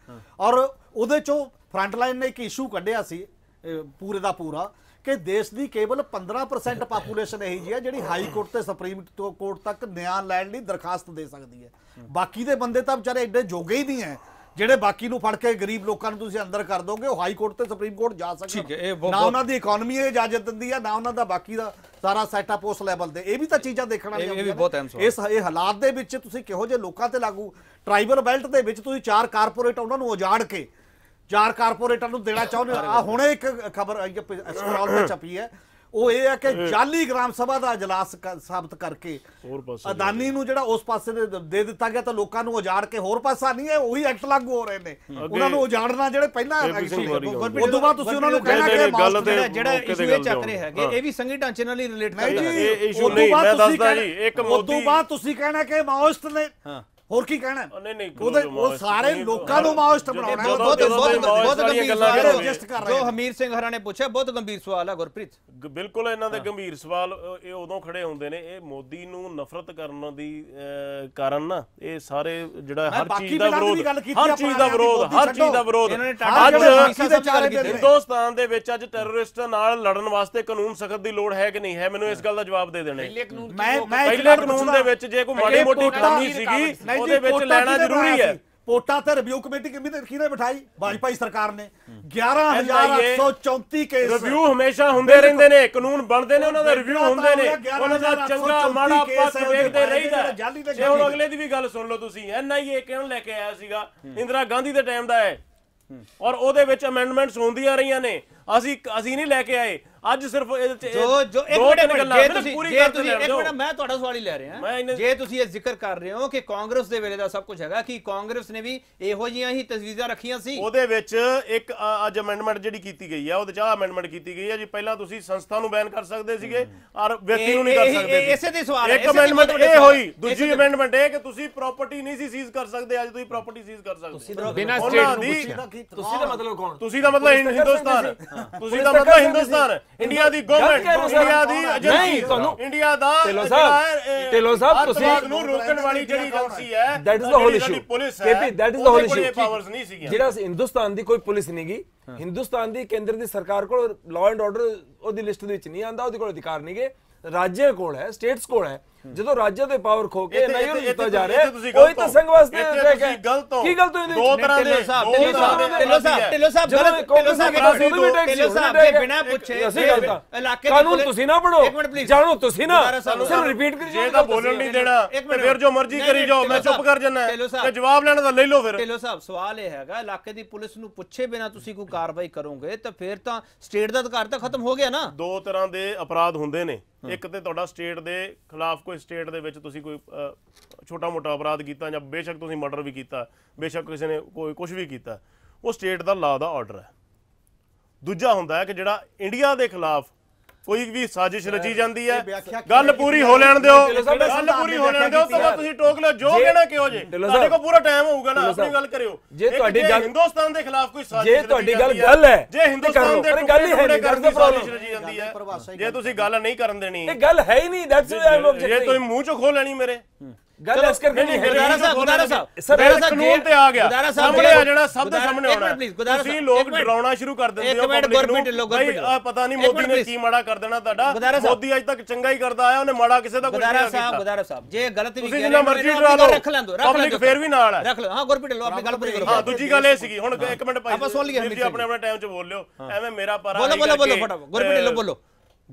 और उहदे चों फ्रंटलाइन ने एक इशू कढिया सी पूरे दा पूरा कि देश की केवल 15% पापूलेशन यही जी है जी हाई कोर्ट से सुप्रीम कोर्ट तक न्याय लैन की दरखास्त दे सकती है। बाकी के बंदे तो बेचारे एडे जोगे ही नहीं है, जेडे बाकी फड़ के गरीब लोगों को अंदर कर दोगे, हाई कोर्ट से सुप्रीम कोर्ट जा सकते ना, उन्हों की इकोनॉमी इजाजत दी है ना, उन्होंने बाकी का सारा सैटअप उस लैवल से। यह भी तो चीज़ा देखना इस हालात के किहो जे लोगों से लागू ट्राइबल बैल्ट के 4 कारपोरेट उन्होंने उजाड़ के 4 कारपोरेटर को देना चाहते हो। हुणे एक खबर आई स्क्रॉल पर छपी है, वो ये है कि जाली ग्राम सभा का इजलास साबित करके अदानी नूं जिहड़ा उस पासे दे दिता गया, तो लोगों को उजाड़ के होर पासा नहीं है, वही एक्ट लागू हो रहे हैं, उन्होंने उजाड़ना जो पहला उदों बाद कहना कि माओइस्ट ने ਹੋਰ ਕੀ ਕਹਿਣਾ ਨਹੀਂ ਉਹ ਸਾਰੇ ਲੋਕਾਂ ਨੂੰ ਮਾਓਇਸਟ ਬਣਾਉਣਾ ਹੈ। ਬਹੁਤ ਗੰਭੀਰ ਸਵਾਲ ਹੈ ਜੋ ਹਮੀਰ ਸਿੰਘ ਹਰਾ ਨੇ ਪੁੱਛਿਆ, ਬਹੁਤ ਗੰਭੀਰ ਸਵਾਲ ਹੈ ਗੁਰਪ੍ਰੀਤ। ਬਿਲਕੁਲ ਇਹਨਾਂ ਦੇ ਗੰਭੀਰ ਸਵਾਲ ਇਹ ਉਦੋਂ ਖੜੇ ਹੁੰਦੇ ਨੇ, ਇਹ ਮੋਦੀ ਨੂੰ ਨਫ਼ਰਤ ਕਰਨ ਦੀ ਕਾਰਨ ਨਾ ਇਹ ਸਾਰੇ ਜਿਹੜਾ ਹਰ ਚੀਜ਼ ਦਾ ਵਿਰੋਧ ਹਿੰਦੁਸਤਾਨ ਦੇ ਵਿੱਚ ਅੱਜ ਟੈਰਰਿਸਟਾਂ ਨਾਲ ਲੜਨ ਵਾਸਤੇ ਕਾਨੂੰਨ ਸਖਤ ਦੀ ਲੋੜ ਹੈ ਕਿ ਨਹੀਂ ਹੈ, ਮੈਨੂੰ ਇਸ ਗੱਲ ਦਾ ਜਵਾਬ ਦੇ ਦੇਣਾ। ਪਹਿਲੇ ਕਾਨੂੰਨ ਦੇ ਵਿੱਚ ਜੇ ਕੋਈ ਮਾੜੀ ਮੋਟੀ ਕਮੀ ਸੀਗੀ NIA ਕਿਉਂ ਲੈ ਕੇ ਆਇਆ ਸੀਗਾ, ਇੰਦਰਾ ਗਾਂਧੀ ਦੇ ਟਾਈਮ ਦਾ ਹੈ ਔਰ ਉਹਦੇ ਵਿੱਚ ਅਮੈਂਡਮੈਂਟਸ ਹੁੰਦੀਆਂ ਰਹੀਆਂ ਨੇ, ਅਸੀਂ ਨਹੀਂ ਲੈ ਕੇ ਆਏ। ਅੱਜ ਸਿਰਫ ਮੈਂ ਤੁਹਾਡਾ ਸਵਾਲ ਹੀ ਲੈ ਰਿਹਾ, ਜੇ ਤੁਸੀਂ ਇਹ ਜ਼ਿਕਰ ਕਰ ਰਹੇ ਹੋ ਕਿ ਕਾਂਗਰਸ ਦੇ ਵੇਲੇ ਦਾ ਸਭ ਕੁਝ ਹੈਗਾ ਕਿ ਕਾਂਗਰਸ ਨੇ ਵੀ ਇਹੋ ਜਿਹੀਆਂ ਹੀ ਤਜਵੀਜ਼ਾਂ ਰੱਖੀਆਂ ਸੀ, ਉਹਦੇ ਵਿੱਚ ਇੱਕ ਅੱਜ ਅਮੈਂਡਮੈਂਟ ਜਿਹੜੀ ਕੀਤੀ ਗਈ ਹੈ ਉਹਦੇ ਚ ਅਮੈਂਡਮੈਂਟ ਕੀਤੀ ਗਈ ਹੈ ਜੀ, ਪਹਿਲਾਂ ਤੁਸੀਂ ਸੰਸਥਾ ਨੂੰ ਬੈਨ ਕਰ ਸਕਦੇ ਸੀਗੇ ਔਰ ਵਿਅਕਤੀ ਨੂੰ ਨਹੀਂ ਕਰ ਸਕਦੇ। ਇਸੇ ਦੇ ਸਵਾਲ ਹੈ, ਇੱਕ ਅਮੈਂਡਮੈਂਟ ਇਹ ਹੋਈ, ਦੂਜੀ ਅਮੈਂਡਮੈਂਟ ਇਹ ਕਿ ਤੁਸੀਂ ਪ੍ਰਾਪਰਟੀ ਨਹੀਂ ਸੀ ਸੀਜ਼ ਕਰ ਸਕਦੇ, ਅੱਜ ਤੁਸੀਂ ਪ੍ਰਾਪਰਟੀ ਸੀਜ਼ ਕਰ ਸਕਦੇ ਹੋ ਬਿਨਾਂ ਸਟੇਟ ਨੂੰ। ਤੁਸੀਂ ਦਾ ਮਤਲਬ ਕੌਣ? ਤੁਸੀਂ ਦਾ ਮਤਲਬ ਹਿੰਦੁਸਤਾਨ, ਤੁਸੀਂ ਦਾ ਮਤਲਬ ਹਿੰਦੁਸਤਾਨ, ਇੰਡੀਆ ਦੀ ਗਵਰਨਮੈਂਟ, ਇੰਡੀਆ ਦੀ ਏਜੰਸੀ, ਇੰਡੀਆ ਦਾ ਢਿੱਲੋਂ ਸਾਹਿਬ ਤੁਸੀਂ ਨੂੰ ਰੋਕਣ ਵਾਲੀ ਜਿਹੜੀ ਏਜੰਸੀ ਹੈ, that is the whole issue KP, that is the whole issue. ਜਿਹੜਾ ਹਿੰਦੁਸਤਾਨ ਦੀ ਕੋਈ ਪੁਲਿਸ ਨਹੀਂ ਗਈ, ਹਿੰਦੁਸਤਾਨ ਦੀ ਕੇਂਦਰ ਦੀ ਸਰਕਾਰ ਕੋਲ ਲਾਅ ਐਂਡ ਆਰਡਰ ਉਹਦੀ ਲਿਸਟ ਦੇ ਵਿੱਚ ਨਹੀਂ ਆਂਦਾ, ਉਹਦੇ ਕੋਲ ਅਧਿਕਾਰ ਨਹੀਂਗੇ, राज्य कोल है, स्टेट्स कोल है। जो राज्य दे पावर खो के नहीं होता जा रहे कोई तो संघ वास्ते गलत हो की गलत हो। दो तरह दे ढिल्लो साहब गलत बिना पूछे असली गलत इलाके कानून ਤੁਸੀਂ ਨਾ ਪੜੋ ਜਾਣੋ ਤੁਸੀਂ ਨਾ ਸਿਰਫ ਰਿਪੀਟ ਕਰੀ ਜੇ ਤਾਂ ਬੋਲਣ ਨਹੀਂ ਦੇਣਾ ਫਿਰ ਜੋ ਮਰਜ਼ੀ ਕਰੀ ਜਾਓ ਮੈਂ ਚੁੱਪ ਕਰ ਜਾਣਾ ਤੇ ਜਵਾਬ ਲੈਣਾ ਤਾਂ ਲੈ ਲਓ ਫਿਰ। ਢਿੱਲੋ ਸਾਹਿਬ ਸਵਾਲ ਇਹ ਹੈਗਾ ਇਲਾਕੇ ਦੀ ਪੁਲਿਸ ਨੂੰ ਪੁੱਛੇ ਬਿਨਾ ਤੁਸੀਂ ਕੋਈ ਕਾਰਵਾਈ ਕਰੋਗੇ ਤਾਂ ਫਿਰ ਤਾਂ ਸਟੇਟ ਦਾ ਅਧਿਕਾਰ ਤਾਂ ਖਤਮ ਹੋ ਗਿਆ ਨਾ। ਦੋ ਤਰ੍ਹਾਂ ਦੇ ਅਪਰਾਧ ਹੁੰਦੇ ਨੇ, ਇੱਕ ਤੇ ਤੁਹਾਡਾ ਸਟੇਟ ਦੇ ਖਿਲਾਫ ਕੋਈ ਸਟੇਟ ਦੇ ਵਿੱਚ ਤੁਸੀਂ ਕੋਈ ਛੋਟਾ ਮੋਟਾ ਅਪਰਾਧ ਕੀਤਾ ਜਾਂ ਬੇਸ਼ੱਕ ਤੁਸੀਂ ਮਰਡਰ ਵੀ ਕੀਤਾ ਬੇਸ਼ੱਕ ਕਿਸੇ ਨੇ ਕੋਈ ਕੁਝ ਵੀ ਕੀਤਾ ਉਹ ਸਟੇਟ ਦਾ ਲਾਅ ਦਾ ਆਰਡਰ ਹੈ। ਦੂਜਾ ਹੁੰਦਾ ਹੈ ਕਿ ਜਿਹੜਾ ਇੰਡੀਆ ਦੇ ਖਿਲਾਫ ਕੋਈ ਵੀ ਸਾਜ਼ਿਸ਼ ਰਚੀ ਜਾਂਦੀ ਹੈ। ਗੱਲ ਪੂਰੀ ਹੋ ਲੈਣ ਦਿਓ, ਗੱਲ ਪੂਰੀ ਹੋ ਲੈਣ ਦਿਓ ਤਾਂ ਤੁਸੀਂ ਟੋਕ ਲਓ ਜੋ ਕਹਿਣਾ ਕਿਹੋ ਜੇ ਤੁਹਾਡੇ ਕੋਲ ਪੂਰਾ ਟਾਈਮ ਹੋਊਗਾ ਨਾ ਆਪਣੀ ਗੱਲ ਕਰਿਓ। ਜੇ ਤੁਹਾਡੀ ਗੱਲ ਹਿੰਦੁਸਤਾਨ ਦੇ ਖਿਲਾਫ ਕੋਈ ਸਾਜ਼ਿਸ਼ ਜੇ ਤੁਹਾਡੀ ਗੱਲ ਗੱਲ ਹੈ ਜੇ ਹਿੰਦੁਸਤਾਨ ਦੇ ਗੱਲ ਹੀ ਹੈ ਸਾਜ਼ਿਸ਼ ਰਚੀ ਜਾਂਦੀ ਹੈ ਜੇ ਤੁਸੀਂ ਗੱਲ ਨਹੀਂ ਕਰਨ ਦੇਣੀ ਇਹ ਗੱਲ ਹੈ ਹੀ ਨਹੀਂ ਦੈਟਸ ਵਾਈ ਆਮ ਆਬਜੈਕਟਿੰਗ। ਜੇ ਤੁਸੀਂ ਮੂੰਹ ਚੋਂ ਖੋਲ ਲੈਣੀ ਮੇਰੇ ਗੱਲ ਇਸ ਕਰਕੇ ਨਹੀਂ ਹੈ ਗੁਦਾਰਾ ਸਾਹਿਬ ਕਾਨੂੰਨ ਤੇ ਆ ਗਿਆ ਸਾਹਮਣੇ ਆ ਜਿਹੜਾ ਸਭ ਦੇ ਸਾਹਮਣੇ ਆਉਣਾ ਤੁਸੀਂ ਲੋਕ ਡਰਾਉਣਾ ਸ਼ੁਰੂ ਕਰ ਦਿੰਦੇ ਹੋ ਗਵਰਨਮੈਂਟ ਲੋਗੋਂ ਆ ਪਤਾ ਨਹੀਂ ਮੋਦੀ ਨੇ ਕੀ ਮਾੜਾ ਕਰ ਦੇਣਾ ਤੁਹਾਡਾ। ਮੋਦੀ ਅੱਜ ਤੱਕ ਚੰਗਾ ਹੀ ਕਰਦਾ ਆਇਆ ਉਹਨੇ ਮਾੜਾ ਕਿਸੇ ਦਾ ਕੁਝ ਨਹੀਂ ਕੀਤਾ। ਗੁਦਾਰਾ ਸਾਹਿਬ ਜੇ ਗਲਤ ਵੀ ਜਿੰਨਾ ਮਰਜ਼ੀ ਡਰਾ ਲਓ ਪਬਲਿਕ ਫੇਰ ਵੀ ਨਾਲ ਹੈ ਰੱਖ ਲਓ। ਹਾਂ ਗੁਰਪ੍ਰੀਤ ਲੋ ਆਪਣੀ ਗੱਲ ਪੂਰੀ ਕਰੋ। ਹਾਂ ਦੂਜੀ ਗੱਲ ਇਹ ਸੀਗੀ ਹੁਣ ਇੱਕ ਮਿੰਟ ਭਾਈ ਆਪਾਂ ਸੁਣ ਲਈਏ ਜੀ ਆਪਣੇ ਆਪਣੇ ਟਾਈਮ 'ਚ ਬੋਲ ਲਿਓ ਐਵੇਂ ਮੇਰਾ ਪਾਰਾ ਬੋਲੋ ਬੋਲੋ ਬੋਲੋ ਫਟਾਫਟ ਗੁਰਪ੍ਰੀਤ ਲੋ ਬੋਲੋ।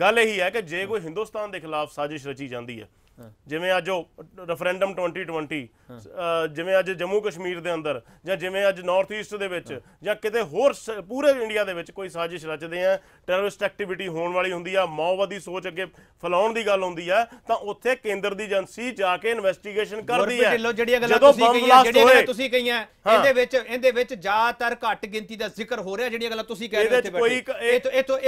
ਗੱਲ ਇਹੀ ਹੈ ਕਿ ਜੇ ਕੋਈ ਹਿੰਦੁਸਤਾਨ ਦੇ ਖਿਲਾਫ ਸਾਜ਼ਿਸ਼ ਰਚੀ ਜਾਂਦੀ ਹੈ ਜਿਵੇਂ ਅੱਜ ਰੈਫਰੈਂਡਮ 2020 ਜਿਵੇਂ ਅੱਜ ਜੰਮੂ ਕਸ਼ਮੀਰ ਦੇ ਅੰਦਰ ਜਾਂ ਜਿਵੇਂ ਅੱਜ ਨਾਰਥ ਈਸਟ ਦੇ ਵਿੱਚ ਜਾਂ ਕਿਤੇ ਹੋਰ ਪੂਰੇ ਇੰਡੀਆ ਦੇ ਵਿੱਚ ਕੋਈ ਸਾਜ਼ਿਸ਼ ਰਚਦੇ ਆ ਟੈਰਰਿਸਟ ਐਕਟੀਵਿਟੀ ਹੋਣ ਵਾਲੀ ਹੁੰਦੀ ਆ ਮਾਓਵਾਦੀ ਸੋਚ ਅੱਗੇ ਫੈਲਾਉਣ ਦੀ ਗੱਲ ਹੁੰਦੀ ਆ ਤਾਂ ਉੱਥੇ ਕੇਂਦਰ ਦੀ ਏਜੰਸੀ ਜਾ ਕੇ ਇਨਵੈਸਟੀਗੇਸ਼ਨ ਕਰਦੀ ਹੈ। ਜਦੋਂ ਤੁਸੀਂ ਕਹੀਆਂ ਇਹਦੇ ਵਿੱਚ ਜ਼ਿਆਦਾਤਰ ਘੱਟ ਗਿਣਤੀ ਦਾ ਜ਼ਿਕਰ ਹੋ ਰਿਹਾ ਜਿਹੜੀਆਂ ਗੱਲਾਂ ਤੁਸੀਂ ਕਹਿ ਰਹੇ ਹੋ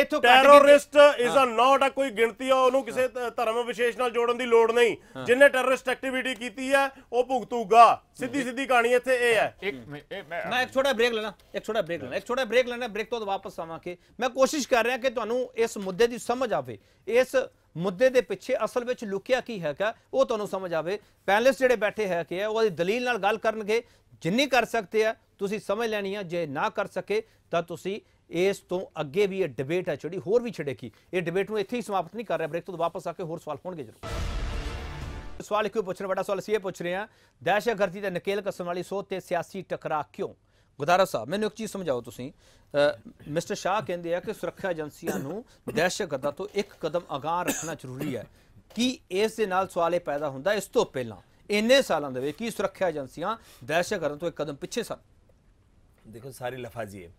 ਇੱਥੋਂ ਟੈਰਰਿਸਟ ਇਜ਼ ਨਾਟ ਆ ਕੋਈ ਗਿਣਤੀ ਆ ਉਹਨੂੰ ਕਿਸੇ ਧਰਮ ਵਿਸ਼ੇਸ਼ ਨਾਲ ਜੋੜਨ ਦੀ ਲੋੜ ਨਹੀਂ। ਜਿੰਨੇ ਟੈਰਰਿਸਟ ਐਕਟੀਵਿਟੀ ਕੀਤੀ ਹੈ ਉਹ ਭੁਗਤੂਗਾ ਸਿੱਧੀ ਕਹਾਣੀ ਇੱਥੇ ਇਹ ਹੈ। ਮੈਂ ਇੱਕ ਛੋਟਾ ਬ੍ਰੇਕ ਲੈਣਾ ਬ੍ਰੇਕ ਤੋਂ ਵਾਪਸ ਆਵਾਂਗੇ। ਮੈਂ ਕੋਸ਼ਿਸ਼ ਕਰ ਰਿਹਾ ਕਿ ਤੁਹਾਨੂੰ ਇਸ ਮੁੱਦੇ ਦੀ ਸਮਝ ਆਵੇ ਇਸ ਮੁੱਦੇ ਦੇ ਪਿੱਛੇ ਅਸਲ ਵਿੱਚ ਲੁਕਿਆ ਕੀ ਹੈਗਾ ਉਹ ਤੁਹਾਨੂੰ ਸਮਝ ਆਵੇ। ਪੈਨਲਿਸਟ ਜਿਹੜੇ ਬੈਠੇ ਹੈਗੇ ਆ ਉਹਦੀ ਦਲੀਲ ਨਾਲ ਗੱਲ ਕਰਨਗੇ ਜਿੰਨੀ ਕਰ ਸਕਦੇ ਆ ਤੁਸੀਂ ਸਮਝ ਲੈਣੀ ਆ ਜੇ ਨਾ ਕਰ ਸਕੇ ਤਾਂ ਤੁਸੀਂ ਇਸ ਤੋਂ ਅੱਗੇ ਵੀ ਇਹ ਡਿਬੇਟ ਹੈ ਜਿਹੜੀ ਹੋਰ ਵੀ ਛਿੜੇਗੀ। ਇਹ ਡਿਬੇਟ ਨੂੰ ਇੱਥੇ ਹੀ ਸਮਾਪਤ ਨਹੀਂ ਕਰ ਰਿਹਾ ਬ੍ਰੇਕ ਤੋਂ ਵਾਪਸ ਆ ਕੇ ਹੋਰ ਸਵਾਲ ਹੋਣਗੇ ਜ਼ਰੂਰ। ਸਵਾਲ ਕਿਉਂ ਪੁੱਛਣਾ ਵੱਡਾ ਸਵਾਲ ਅਸੀਂ ਇਹ ਪੁੱਛ ਰਹੇ ਹਾਂ ਦਹਿਸ਼ਤਗਰਦੀ ਦਾ ਨਕੇਲ ਕੱਸਣ ਵਾਲੀ ਸੋਧ ਤੇ ਸਿਆਸੀ ਟਕਰਾਅ ਕਿਉਂ। ਗੁਦਾਰਾ ਸਾਹਿਬ ਮੈਨੂੰ ਇੱਕ ਚੀਜ਼ ਸਮਝਾਓ ਤੁਸੀਂ ਮਿਸਟਰ ਸ਼ਾਹ ਕਹਿੰਦੇ ਆ ਕਿ ਸੁਰੱਖਿਆ ਏਜੰਸੀਆਂ ਨੂੰ ਦਹਿਸ਼ਤਗਰਦਾਂ ਤੋਂ ਇੱਕ ਕਦਮ ਅਗਾਂਹ ਰੱਖਣਾ ਜ਼ਰੂਰੀ ਹੈ ਕਿ ਇਸ ਦੇ ਨਾਲ ਸਵਾਲ ਇਹ ਪੈਦਾ ਹੁੰਦਾ ਇਸ ਤੋਂ ਪਹਿਲਾਂ ਇੰਨੇ ਸਾਲਾਂ ਦੇ ਵਿੱਚ ਕੀ ਸੁਰੱਖਿਆ ਏਜੰਸੀਆਂ ਦਹਿਸ਼ਤਗਰਦਾਂ ਤੋਂ ਇੱਕ ਕਦਮ ਪਿੱਛੇ ਸਨ। ਦੇਖੋ ਸਾਰੀ ਲਫਾਜ਼ੀ ਹੈ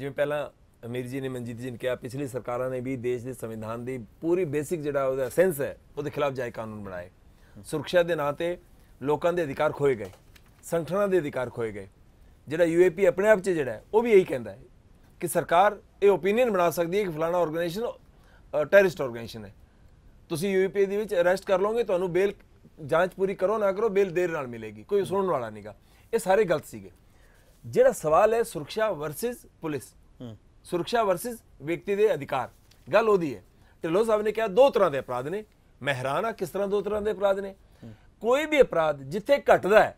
जिवें पहला अमीर जी ने मनजीत जी ने कहा पिछली सरकारां ने भी देश दे संविधान दी पूरी बेसिक जिहड़ा उहदा सेंस है उहदे खिलाफ जाए कानून बनाए। सुरक्षा दे नां ते लोकां दे अधिकार खोए गए, संगठनां दे अधिकार खोए गए। जिहड़ा यूएपी अपने आप च जिहड़ा है वह भी यही कहता है कि सरकार ये ओपीनियन बना सकती है कि फलाना ऑर्गेनाइजेशन टैररिस्ट ऑर्गेनाइजेशन है तुसीं यूएपी दे विच अरेस्ट कर लोगे तुहानूं बेल जांच पूरी करो ना करो बेल देर नाल मिलेगी कोई सुणन वाला नहीं गा। ये सारे गलत सीगे। ਜਿਹੜਾ सवाल है सुरक्षा वर्सिज पुलिस, सुरक्षा वर्सिज व्यक्ति के अधिकार गल ओदी है। ढिल्लो साहब ने कहा दो तरह के अपराध ने। मैं हैरान हाँ किस तरह दो तरह के अपराध ने। कोई भी अपराध जिथे घटता है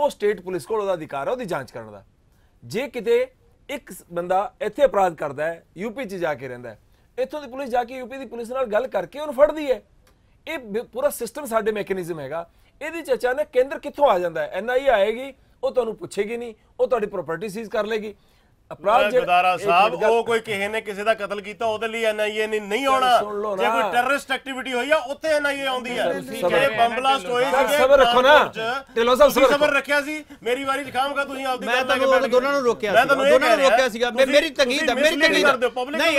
वह स्टेट पुलिस को अधिकार है उसकी जांच करने का। जे किते एक बंदा इत्थे अपराध करता है यूपी च जाके रहिंदा है इत्थों की पुलिस जाके यूपी की पुलिस नाल गल करके उन्हें फड़दी है। ये पूरा सिस्टम साडे मैकेनिज्म हैगा। इहदे च अचानक केंद्र कित्थों आ जाता है NIA आएगी ਉਹ ਤੁਹਾਨੂੰ ਪੁੱਛੇਗੀ ਨਹੀਂ ਉਹ ਤੁਹਾਡੀ ਪ੍ਰੋਪਰਟੀ ਸੀਜ਼ ਕਰ ਲੇਗੀ। ਅਪਰਾਧ ਗੁਦਾਰਾ ਸਾਹਿਬ ਉਹ ਕੋਈ ਕਿਸੇ ਨੇ ਕਿਸੇ ਦਾ ਕਤਲ ਕੀਤਾ ਉਹਦੇ ਲਈ NIA ਨਹੀਂ ਆਉਣਾ। ਜੇ ਕੋਈ ਟੈਰਰਿਸਟ ਐਕਟੀਵਿਟੀ ਹੋਈ ਆ ਉੱਥੇ NIA ਆਉਂਦੀ ਆ। ਜਿਹੜੇ ਬੰਬ ਬਲਾਸਟ ਹੋਏ ਸੀਗੇ ਸਬਰ ਰੱਖੋ ਨਾ ਢਿੱਲੋ ਸਾਹਿਬ ਸਬਰ ਰੱਖਿਆ ਸੀ ਮੇਰੀ ਵਾਰੀ ਚ ਖਾਮਗਾ ਤੁਸੀਂ ਆਪਦੀ ਗੱਲ ਤਾਂ ਕਿ ਦੋਨਾਂ ਨੂੰ ਰੋਕਿਆ ਸੀਗਾ ਮੇਰੀ ਤੰਗੀਦ ਮੇਰੀ ਤੰਗੀਦ ਨਹੀਂ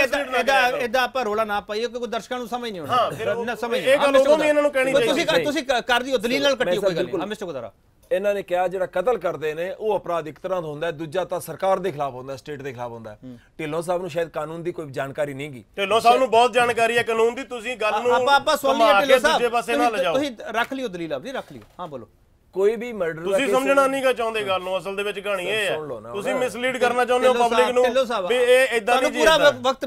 ਇਹਦਾ ਆਪਾਂ ਰੋਲਾ ਨਾ ਪਾਈਏ ਕਿਉਂਕਿ ਦਰਸ਼ਕਾਂ ਨੂੰ ਸਮਝ ਨਹੀਂ ਆਉਣਾ ਨਾ ਸਮਝ ਇਹ ਗੱਲ ਉਹ ਵੀ ਇਹਨਾਂ ਨੂੰ ਕਹਿਣੀ ਚਾਹੀਦੀ ਤੁਸੀਂ ਕਰ ਦਿਓ ਦਲੀਲ ਨਾਲ ਕੱਟਿਓ ਕੋਈ ਗੱਲ ਮਿਸਟਰ ਗੁਦਾਰਾ। इन्हों ने कहा जो कतल करते हैं वो अपराध एक तरह का होंगे दूजा तो सरकार के खिलाफ होंगे स्टेट के खिलाफ होंगे। ढिल्लों साहब को शायद कानून की कोई जानकारी नहीं गी। ढिल्लों साहब को बहुत जानकारी है कानून की रख लियो दलील आप जी रख लियो। हाँ बोलो कोई भी मर्डर ਤੁਸੀਂ ਸਮਝਣਾ ਨਹੀਂ ਗਾ ਚਾਹੁੰਦੇ ਗੱਲ ਨੂੰ ਅਸਲ ਦੇ ਵਿੱਚ ਕਹਾਣੀ ਇਹ ਹੈ ਤੁਸੀਂ ਮਿਸਲੀਡ ਕਰਨਾ ਚਾਹੁੰਦੇ ਹੋ ਪਬਲਿਕ ਨੂੰ ਵੀ ਇਹ ਇਦਾਂ ਨਹੀਂ ਜੀ ਪੂਰਾ ਵਕਤ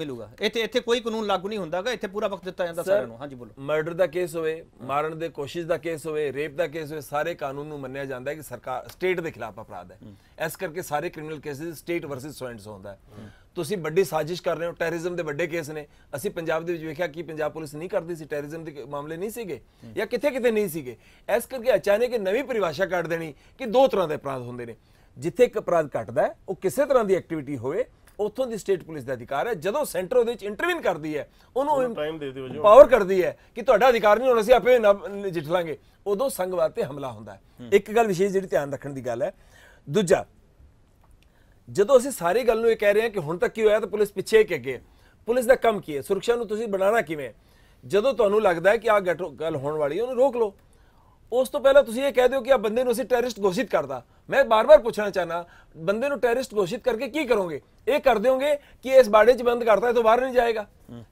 ਮਿਲੂਗਾ ਇੱਥੇ ਕੋਈ ਕਾਨੂੰਨ ਲਾਗੂ ਨਹੀਂ ਹੁੰਦਾਗਾ ਇੱਥੇ ਪੂਰਾ ਵਕਤ ਦਿੱਤਾ ਜਾਂਦਾ ਸਾਰਿਆਂ ਨੂੰ। ਹਾਂਜੀ ਬੋਲੋ ਮਰਡਰ ਦਾ ਕੇਸ ਹੋਵੇ ਮਾਰਨ ਦੇ ਕੋਸ਼ਿਸ਼ ਦਾ ਕੇਸ ਹੋਵੇ ਰੇਪ ਦਾ ਕੇਸ ਹੋਵੇ ਸਾਰੇ ਕਾਨੂੰਨ ਨੂੰ ਮੰਨਿਆ ਜਾਂਦਾ ਹੈ ਕਿ ਸਰਕਾਰ ਸਟੇਟ ਦੇ ਖਿਲਾਫ ਅਪਰਾਧ ਹੈ। ਇਸ ਕਰਕੇ ਸਾਰੇ ਕ੍ਰਿਮੀਨਲ ਕੇਸਿਸ ਸਟੇਟ ਵਰਸਸ ਜੁਆਇੰਟਸ ਹੁੰਦਾ ਤੁਸੀਂ ਵੱਡੀ ਸਾਜ਼ਿਸ਼ ਕਰ ਰਹੇ ਹੋ। ਟੈਰਰਿਜ਼ਮ ਦੇ ਵੱਡੇ ਕੇਸ ਨੇ, ਅਸੀਂ ਪੰਜਾਬ ਦੇ ਵਿੱਚ ਵੇਖਿਆ ਕਿ ਪੰਜਾਬ ਪੁਲਿਸ ਨਹੀਂ ਕਰਦੀ ਸੀ, ਟੈਰਰਿਜ਼ਮ ਦੇ ਮਾਮਲੇ ਨਹੀਂ ਸੀਗੇ ਜਾਂ ਕਿੱਥੇ ਕਿਤੇ ਨਹੀਂ ਸੀਗੇ। ਇਸ ਕਰਕੇ ਅਚਾਨਕ ਨਵੀਂ ਪਰਿਭਾਸ਼ਾ ਕੱਢ ਦੇਣੀ ਕਿ ਦੋ ਤਰ੍ਹਾਂ ਦੇ ਅਪਰਾਧ ਹੁੰਦੇ ਨੇ, ਜਿੱਥੇ ਇੱਕ ਅਪਰਾਧ ਘਟਦਾ ਹੈ ਉਹ ਕਿਸੇ ਤਰ੍ਹਾਂ ਦੀ ਐਕਟੀਵਿਟੀ ਹੋਵੇ ਉੱਥੋਂ ਦੀ ਸਟੇਟ ਪੁਲਿਸ ਦਾ ਅਧਿਕਾਰ ਹੈ। ਜਦੋਂ ਸੈਂਟਰ ਉਹਦੇ ਵਿੱਚ ਇੰਟਰਵੀਨ ਕਰਦੀ ਹੈ, ਉਹਨੂੰ ਪਾਵਰ ਕਰਦੀ ਹੈ ਕਿ ਤੁਹਾਡਾ ਅਧਿਕਾਰ ਨਹੀਂ, ਹੁਣ ਅਸੀਂ ਆਪੇ ਨਜਿੱਠ ਲਾਂਗੇ, ਉਦੋਂ ਸੰਘਵਾਦ ਤੇ ਹਮਲਾ ਹੁੰਦਾ ਹੈ। ਇੱਕ ਗੱਲ ਵਿਸ਼ੇਸ਼ ਜਿਹੜੀ ਧਿਆਨ ਰੱਖਣ ਦੀ ਗੱਲ ਹੈ। ਦੂਜਾ, ਜਦੋਂ ਅਸੀਂ ਸਾਰੀ ਗੱਲ ਨੂੰ ਇਹ ਕਹਿ ਰਹੇ ਹਾਂ ਕਿ ਹੁਣ ਤੱਕ ਕੀ ਹੋਇਆ ਤਾਂ ਪੁਲਿਸ ਪਿੱਛੇ ਇੱਕ ਅੱਗੇ, ਪੁਲਿਸ ਦਾ ਕੰਮ ਕੀ ਹੈ, ਸੁਰੱਖਿਆ ਨੂੰ ਤੁਸੀਂ ਬਣਾਉਣਾ ਕਿਵੇਂ। ਜਦੋਂ ਤੁਹਾਨੂੰ ਲੱਗਦਾ ਹੈ ਕਿ ਆਹ ਗੱਲ ਹੋਣ ਵਾਲੀ ਹੈ, ਉਹਨੂੰ ਰੋਕ ਲਓ। ਉਸ ਤੋਂ ਪਹਿਲਾਂ ਤੁਸੀਂ ਇਹ ਕਹਿ ਦਿਓ ਕਿ ਆ ਬੰਦੇ ਨੂੰ ਅਸੀਂ ਟੈਰਰਿਸਟ ਘੋਸ਼ਿਤ ਕਰਦਾ। ਮੈਂ ਬਾਰ-ਬਾਰ ਪੁੱਛਣਾ ਚਾਹਨਾ, ਬੰਦੇ ਨੂੰ ਟੈਰਰਿਸਟ ਘੋਸ਼ਿਤ ਕਰਕੇ ਕੀ ਕਰੋਗੇ? ਇਹ ਕਰ ਦਿਓਗੇ ਕਿ ਇਸ ਬਾੜੇ 'ਚ ਬੰਦ ਕਰਤਾ ਹੈ ਤਾਂ ਬਾਹਰ ਨਹੀਂ ਜਾਏਗਾ।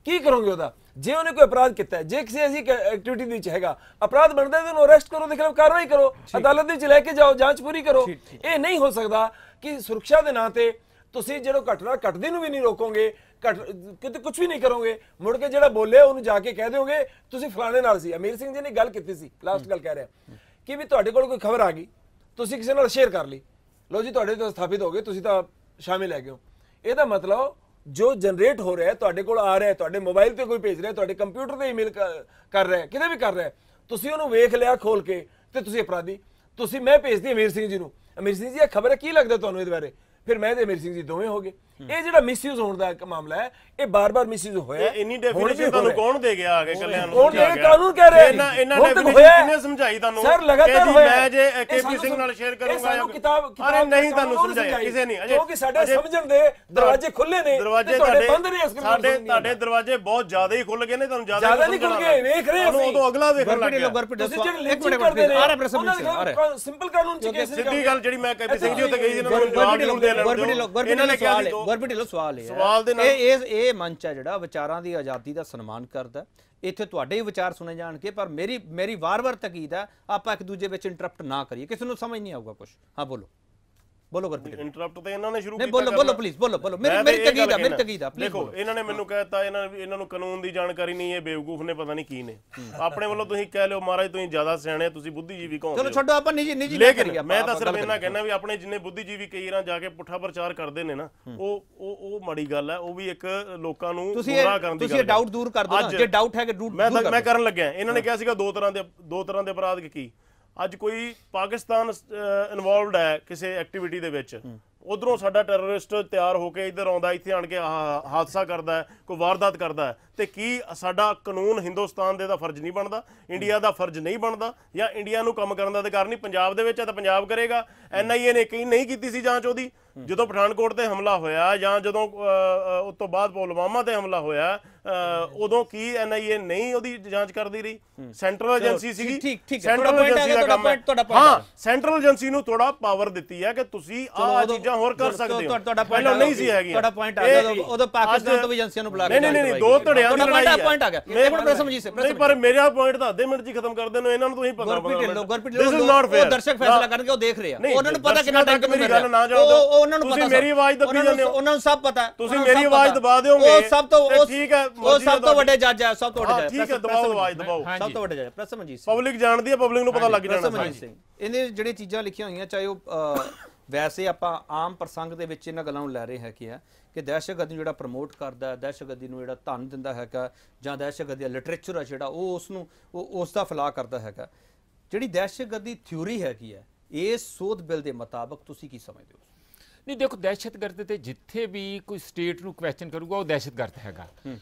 ਕੀ ਕਰੋਗੇ ਉਹਦਾ? ਜੇ ਉਹਨੇ ਕੋਈ ਅਪਰਾਧ ਕੀਤਾ, ਜੇ ਕਿਸੇ ਐਸੀ ਐਕਟੀਵਿਟੀ ਦੇ ਵਿੱਚ ਹੈਗਾ ਅਪਰਾਧ ਬਣਦਾ, ਤਾਂ ਉਹਨੂੰ ਅਰੈਸਟ ਕਰੋ, ਉਹਦੇ ਖਿਲਾਫ ਕਾਰਵਾਈ ਕਰੋ, ਅਦਾਲਤ ਦੇ ਵਿੱਚ ਲੈ ਕੇ ਜਾਓ, ਜਾਂਚ ਪੂਰੀ ਕਰੋ। ਇਹ ਨਹੀਂ ਹੋ ਸਕਦਾ ਕਿ ਸੁਰੱਖਿਆ ਦੇ ਨਾਂ ਤੇ ਤੁਸੀਂ ਜਦੋਂ ਘਟਨਾ ਘਟਦੀ ਨੂੰ ਵੀ ਨਹੀਂ ਰੋਕੋਗੇ, ਕਿਤੇ ਕੁਝ ਵੀ ਨਹੀਂ ਕਰੋਗੇ, ਮੁੜ ਕੇ ਜਿਹੜਾ ਬੋਲੇ ਉਹਨੂੰ ਜਾ ਕੇ ਕਹਿ ਦਿਓਗੇ ਤੁਸੀਂ ਫਲਾਣੇ ਨਾਲ ਸੀ। ਅਮੀਰ ਸਿੰਘ ਜੀ ਨੇ ਗੱਲ ਕੀਤੀ ਸੀ, ਲਾਸਟ ਗੱਲ ਕਹਿ ਰਿਹਾ ਕਿ ਵੀ ਤੁਹਾਡੇ ਕੋਲ ਕੋਈ ਖਬਰ ਆ ਗਈ, ਤੁਸੀਂ ਕਿਸੇ ਨਾਲ ਸ਼ੇਅਰ ਕਰ ਲਈ, ਲੋ ਜੀ ਤੁਹਾਡੇ ਤੋਂ ਸਥਾਪਿਤ ਹੋ ਗਏ, ਤੁਸੀਂ ਤਾਂ ਸ਼ਾਮਿਲ ਹੈਗੇ ਹੋ। ਇਹਦਾ ਮਤਲਬ जो जनरेट हो रहा है, ਤੁਹਾਡੇ ਕੋਲ आ रहा है, ਤੁਹਾਡੇ मोबाइल पर कोई भेज रहा है, ਤੁਹਾਡੇ कंप्यूटर पर ईमेल कर रहा है, कितने भी कर रहा है, ਤੁਸੀਂ ਉਹਨੂੰ ਵੇਖ ਲਿਆ खोल के तो ਤੁਸੀਂ अपराधी। ਤੁਸੀਂ मैं भेजती अमीर सिंह जी ਨੂੰ, अमीर सिंह जी ਇਹ खबर है की लगता ਤੁਹਾਨੂੰ ਇਹਦੇ बारे, फिर मैं अमीर सिंह जी दोवें हो गए। ਇਹ ਜਿਹੜਾ ਮਿਸਯੂਜ਼ ਹੋਣ ਦਾ ਮਾਮਲਾ ਹੈ, ਇਹ ਬਾਰ-ਬਾਰ ਮਿਸਯੂਜ਼ ਹੋਇਆ। ਇੰਨੀ ਡੈਫੀਨੇਸ਼ਨ ਤੁਹਾਨੂੰ ਕੌਣ ਦੇ ਗਿਆ? ਆਗੇ ਕੱਲਿਆਂ ਨੂੰ ਉਹ ਇਹ ਕਾਨੂੰਨ ਕਹਿ ਰਿਹਾ ਹੈ, ਇਹਨਾਂ ਨੇ ਕਿੰਨੇ ਸਮਝਾਈ ਤੁਹਾਨੂੰ ਸਰ? ਲਗਾਤਾਰ ਹੋਇਆ। ਮੈਂ ਜੇ ਕੇਪੀ ਸਿੰਘ ਨਾਲ ਸ਼ੇਅਰ ਕਰੂੰਗਾ ਜਾਂ ਕਿਤਾਬ ਅਰੇ ਨਹੀਂ ਤੁਹਾਨੂੰ ਸਮਝਾਇਆ ਕਿਸੇ ਨੇ, ਕਿਉਂਕਿ ਸਾਡੇ ਸਮਝਣ ਦੇ ਦਰਵਾਜ਼ੇ ਖੁੱਲੇ ਨੇ, ਦਰਵਾਜ਼ੇ ਤੁਹਾਡੇ ਬੰਦ ਨੇ। ਇਸ ਕਰਕੇ ਤੁਹਾਡੇ ਦਰਵਾਜ਼ੇ ਬਹੁਤ ਜ਼ਿਆਦਾ ਹੀ ਖੁੱਲ ਗਏ ਨੇ, ਤੁਹਾਨੂੰ ਜ਼ਿਆਦਾ ਨਹੀਂ ਖੁੱਲ ਗਏ, ਵੇਖ ਰਹੇ ਅਸੀਂ ਉਦੋਂ ਅਗਲਾ ਵੇਖਣ ਲੱਗ ਗਏ। ਤੁਸੀਂ ਜਿਹੜੇ ਇੱਕ ਮਿੰਟ ਕਰਦੇ ਨੇ ਆਰੇ ਪ੍ਰਸਮ ਨਹੀਂ ਸਿੰਪਲ ਕਾਨੂੰਨ ਚ ਕੇਸ ਸਿੱਧੀ ਗੱਲ ਜਿਹੜੀ ਮੈਂ ਕੇਪੀ ਸਿੰਘ ਜੀ ਉੱਤੇ ਗਈ ਸੀ, ਇਹਨਾਂ ਨੂੰ ਜਵਾਬ ਦੇ ਲੈਣ ਇਹਨਾਂ ਨੇ ਕਿਹਾ ਸੀ। ਮੈਨੂੰ ਕਹਿਤਾ ਇਹਨਾਂ ਨੂੰ ਕਾਨੂੰਨ ਦੀ ਜਾਣਕਾਰੀ ਨਹੀਂ ਹੈ, ਬੇਵਕੂਫ ਨੇ, ਪਤਾ ਨਹੀਂ ਕੀ ਨੇ। ਆਪਣੇ ਵੱਲੋਂ ਤੁਸੀਂ ਕਹਿ ਲਿਓ ਮਹਾਰਾਜ ਤੁਸੀਂ ਜ਼ਿਆਦਾ ਸਿਆਣੇ, ਤੁਸੀਂ ਬੁੱਧੀਜੀਵੀ ਕਹੋ, ਚਲੋ ਛੱਡੋ ਆਪਾਂ ਨਿੱਜੀ। ਲੇਕਿਨ ਮੈਂ ਤਾਂ ਸਿਰਫ ਇਹਨਾਂ ਕਹਿਣਾ ਵੀ ਆਪਣੇ ਜਿੰਨੇ ਬੁੱਧੀਜੀਵੀ ਕਈ ਰਾਂ ਜਾ ਕੇ ਪੁੱਠਾ ਪ੍ਰਚਾਰ ਕਰਦੇ ਨੇ ਨਾ, ਉਹ ਮਾੜੀ ਗੱਲ ਹੈ। ਉਹ ਵੀ ਇੱਕ ਲੋਕਾਂ ਨੂੰ ਗੁੰਮਰਾਹ ਕਰਨ ਦੀ ਗੱਲ ਹੈ। ਤੁਸੀਂ ਡਾਊਟ ਦੂਰ ਕਰ ਦਿਓ, ਜੇ ਡਾਊਟ ਹੈ ਕਿ ਡੂਟ ਮੈਂ ਕਰਨ ਲੱਗਿਆ। ਇਹਨਾਂ ਨੇ ਕਿਹਾ ਸੀਗਾ ਦੋ ਤਰ੍ਹਾਂ ਦੇ ਅਪਰਾਧ ਕੀ। ਅੱਜ ਕੋਈ ਪਾਕਿਸਤਾਨ ਇਨਵੋਲਵਡ ਹੈ ਕਿਸੇ ਐਕਟੀਵਿਟੀ ਦੇ ਵਿੱਚ, ਉਧਰੋਂ ਸਾਡਾ ਟੈਰਰਿਸਟ ਤਿਆਰ ਹੋ ਕੇ ਇੱਧਰ ਆਉਂਦਾ, ਇੱਥੇ ਆਣ ਕੇ ਹਾਦਸਾ ਕਰਦਾ ਹੈ, ਕੋਈ ਵਾਰਦਾਤ ਕਰਦਾ ਹੈ, ਤੇ ਕੀ ਸਾਡਾ ਕਾਨੂੰਨ ਹਿੰਦੁਸਤਾਨ ਦੇ ਦਾ ਫਰਜ਼ ਨਹੀਂ ਬਣਦਾ? ਇੰਡੀਆ ਦਾ ਫਰਜ਼ ਨਹੀਂ ਬਣਦਾ? ਜਾਂ ਇੰਡੀਆ ਨੂੰ ਕੰਮ ਕਰਨ ਦਾ ਅਧਿਕਾਰ ਨਹੀਂ? ਪੰਜਾਬ ਦੇ ਵਿੱਚ ਹੈ ਤਾਂ ਪੰਜਾਬ ਕਰੇਗਾ। NIA ਨੇ ਕਈ ਨਹੀਂ ਕੀਤੀ ਸੀ ਜਾਂਚ ਉਹਦੀ। ਜਦੋਂ ਪਠਾਨਕੋਟ ਤੇ ਹਮਲਾ ਹੋਇਆ ਜਾਂ ਜਦੋਂ ਉਸ ਤੋਂ ਬਾਅਦ ਪੁਲਵਾਮਾ ਤੇ ਹਮਲਾ ਹੋਇਆ, ਉਦੋਂ ਕੀ NIA ਨਹੀਂ ਉਹਦੀ ਜਾਂਚ ਕਰਦੀ ਰਹੀ? ਸੈਂਟਰਲ ਏਜੰਸੀ ਸੀਗੀ। ਸੈਂਟਰਲ ਏਜੰਸੀ ਦਾ ਕੰਮ ਹਾਂ, ਸੈਂਟਰਲ ਏਜੰਸੀ ਨੂੰ ਥੋੜਾ ਪਾਵਰ ਦਿੱਤੀ ਹੈ ਕਿ ਤੁਸੀਂ ਆਹ ਚੀਜ਼ਾਂ ਹੋਰ ਕਰ ਸਕਦੇ ਹੋ, ਪਹਿਲਾਂ ਨਹੀਂ ਸੀ ਹੈਗੀ। ਤੁਹਾਡਾ ਪੁਆਇੰਟ ਆ ਗਿਆ, ਉਦੋਂ ਪਾਕਿਸਤਾਨ ਤੋਂ ਏਜੰਸੀਆਂ ਨੂੰ ਬੁਲਾ ਕੇ ਨਹੀਂ ਦੋ ਧੜਿਆਂ ਦੀ ਲੜਾਈ ਹੈ। ਤੁਹਾਡਾ ਪੁਆਇੰਟ ਆ ਗਿਆ, ਇੱਕ ਮਿੰਟ ਪ੍ਰਸਮ ਜੀ ਸੇ ਪਰ ਮੇਰਾ ਪੁਆਇੰਟ ਤਾਂ ਅੱਧੇ ਮਿੰਟ ਜੀ ਖਤਮ ਕਰ ਦੇਣੋ। ਇਹਨਾਂ ਨੂੰ ਤੁਸੀਂ ਪਤਾ ਹੋਣਾ, ਦਰਸ਼ਕ ਫੈਸਲਾ ਕਰਨਗੇ, ਉਹ ਦੇਖ ਰਹੇ ਆ, ਉਹਨਾਂ ਨੂੰ ਪਤਾ ਕਿੰਨਾ ਟਾਈਮ ਮੇਰੀ ਗੱਲ ਨਾ ਜਾਓ, ਉਹਨਾਂ ਨੂੰ ਪਤਾ, ਮੇਰੀ ਆਵਾਜ਼ ਦੱਬੀ ਜਾਂਦੇ ਹੋ, ਉਹਨਾਂ ਨੂੰ ਸਭ ਪਤਾ, ਤੁਸੀਂ ਮੇਰੀ ਆਵਾਜ਼ ਦਬਾ ਦਿਓਗੇ। ਉਹ ਸਭ ਤੋਂ ਠੀਕ ਹੈ, ਉਹ ਸਭ ਤੋਂ ਵੱਡੇ ਜੱਜ ਹੈ, ਸਭ ਤੋਂ ਵੱਡੇ ਜੱਜ, ਠੀਕ ਹੈ, ਦਬਾਓ ਆਵਾਜ਼ ਦਬਾਓ, ਸਭ ਤੋਂ ਵੱਡੇ ਜੱਜ ਪ੍ਰਸਮ ਜੀ। ਪਬਲਿਕ ਜਾਣਦੀ ਹੈ, ਪਬਲਿਕ ਨੂੰ ਪਤਾ ਲੱਗ ਜਾਣਾ। ਇਹਨੇ ਜਿਹੜੀਆਂ ਚੀਜ਼ਾਂ ਲਿਖੀਆਂ ਹੋਈਆਂ, ਚਾਹੇ ਉਹ ਵੈਸੇ ਆਪਾਂ ਆਮ ਪ੍ਰਸੰਗ ਦੇ ਵਿੱਚ ਇਹਨਾਂ ਗੱਲਾਂ ਨੂੰ ਲੈ ਰਹੇ ਹੈਗੇ ਆ ਕਿ ਦਹਿਸ਼ਤਗਰਦੀ ਨੂੰ ਜਿਹੜਾ ਪ੍ਰਮੋਟ ਕਰਦਾ, ਦਹਿਸ਼ਤਗਰਦੀ ਨੂੰ ਜਿਹੜਾ ਧਨ ਦਿੰਦਾ ਹੈਗਾ, ਜਾਂ ਦਹਿਸ਼ਤਗਰਦੀ ਦਾ ਲਿਟਰੇਚਰ ਆ ਜਿਹੜਾ ਉਹ ਉਸ ਨੂੰ ਉਸ ਦਾ ਫੈਲਾਅ ਕਰਦਾ ਹੈਗਾ। ਜਿਹੜੀ ਦਹਿਸ਼ਤਗਰਦੀ ਥਿਊਰੀ ਹੈਗੀ ਹੈ, ਇਸ ਸੋਧ ਬਿੱਲ ਦੇ ਮੁਤਾਬਕ ਤੁਸੀਂ ਕੀ ਸਮਝਦੇ ਹੋ? नहीं देखो, दहशतगर्द तो जिथे भी कोई स्टेट को क्वेश्चन करूगा वो दहशतगर्द है।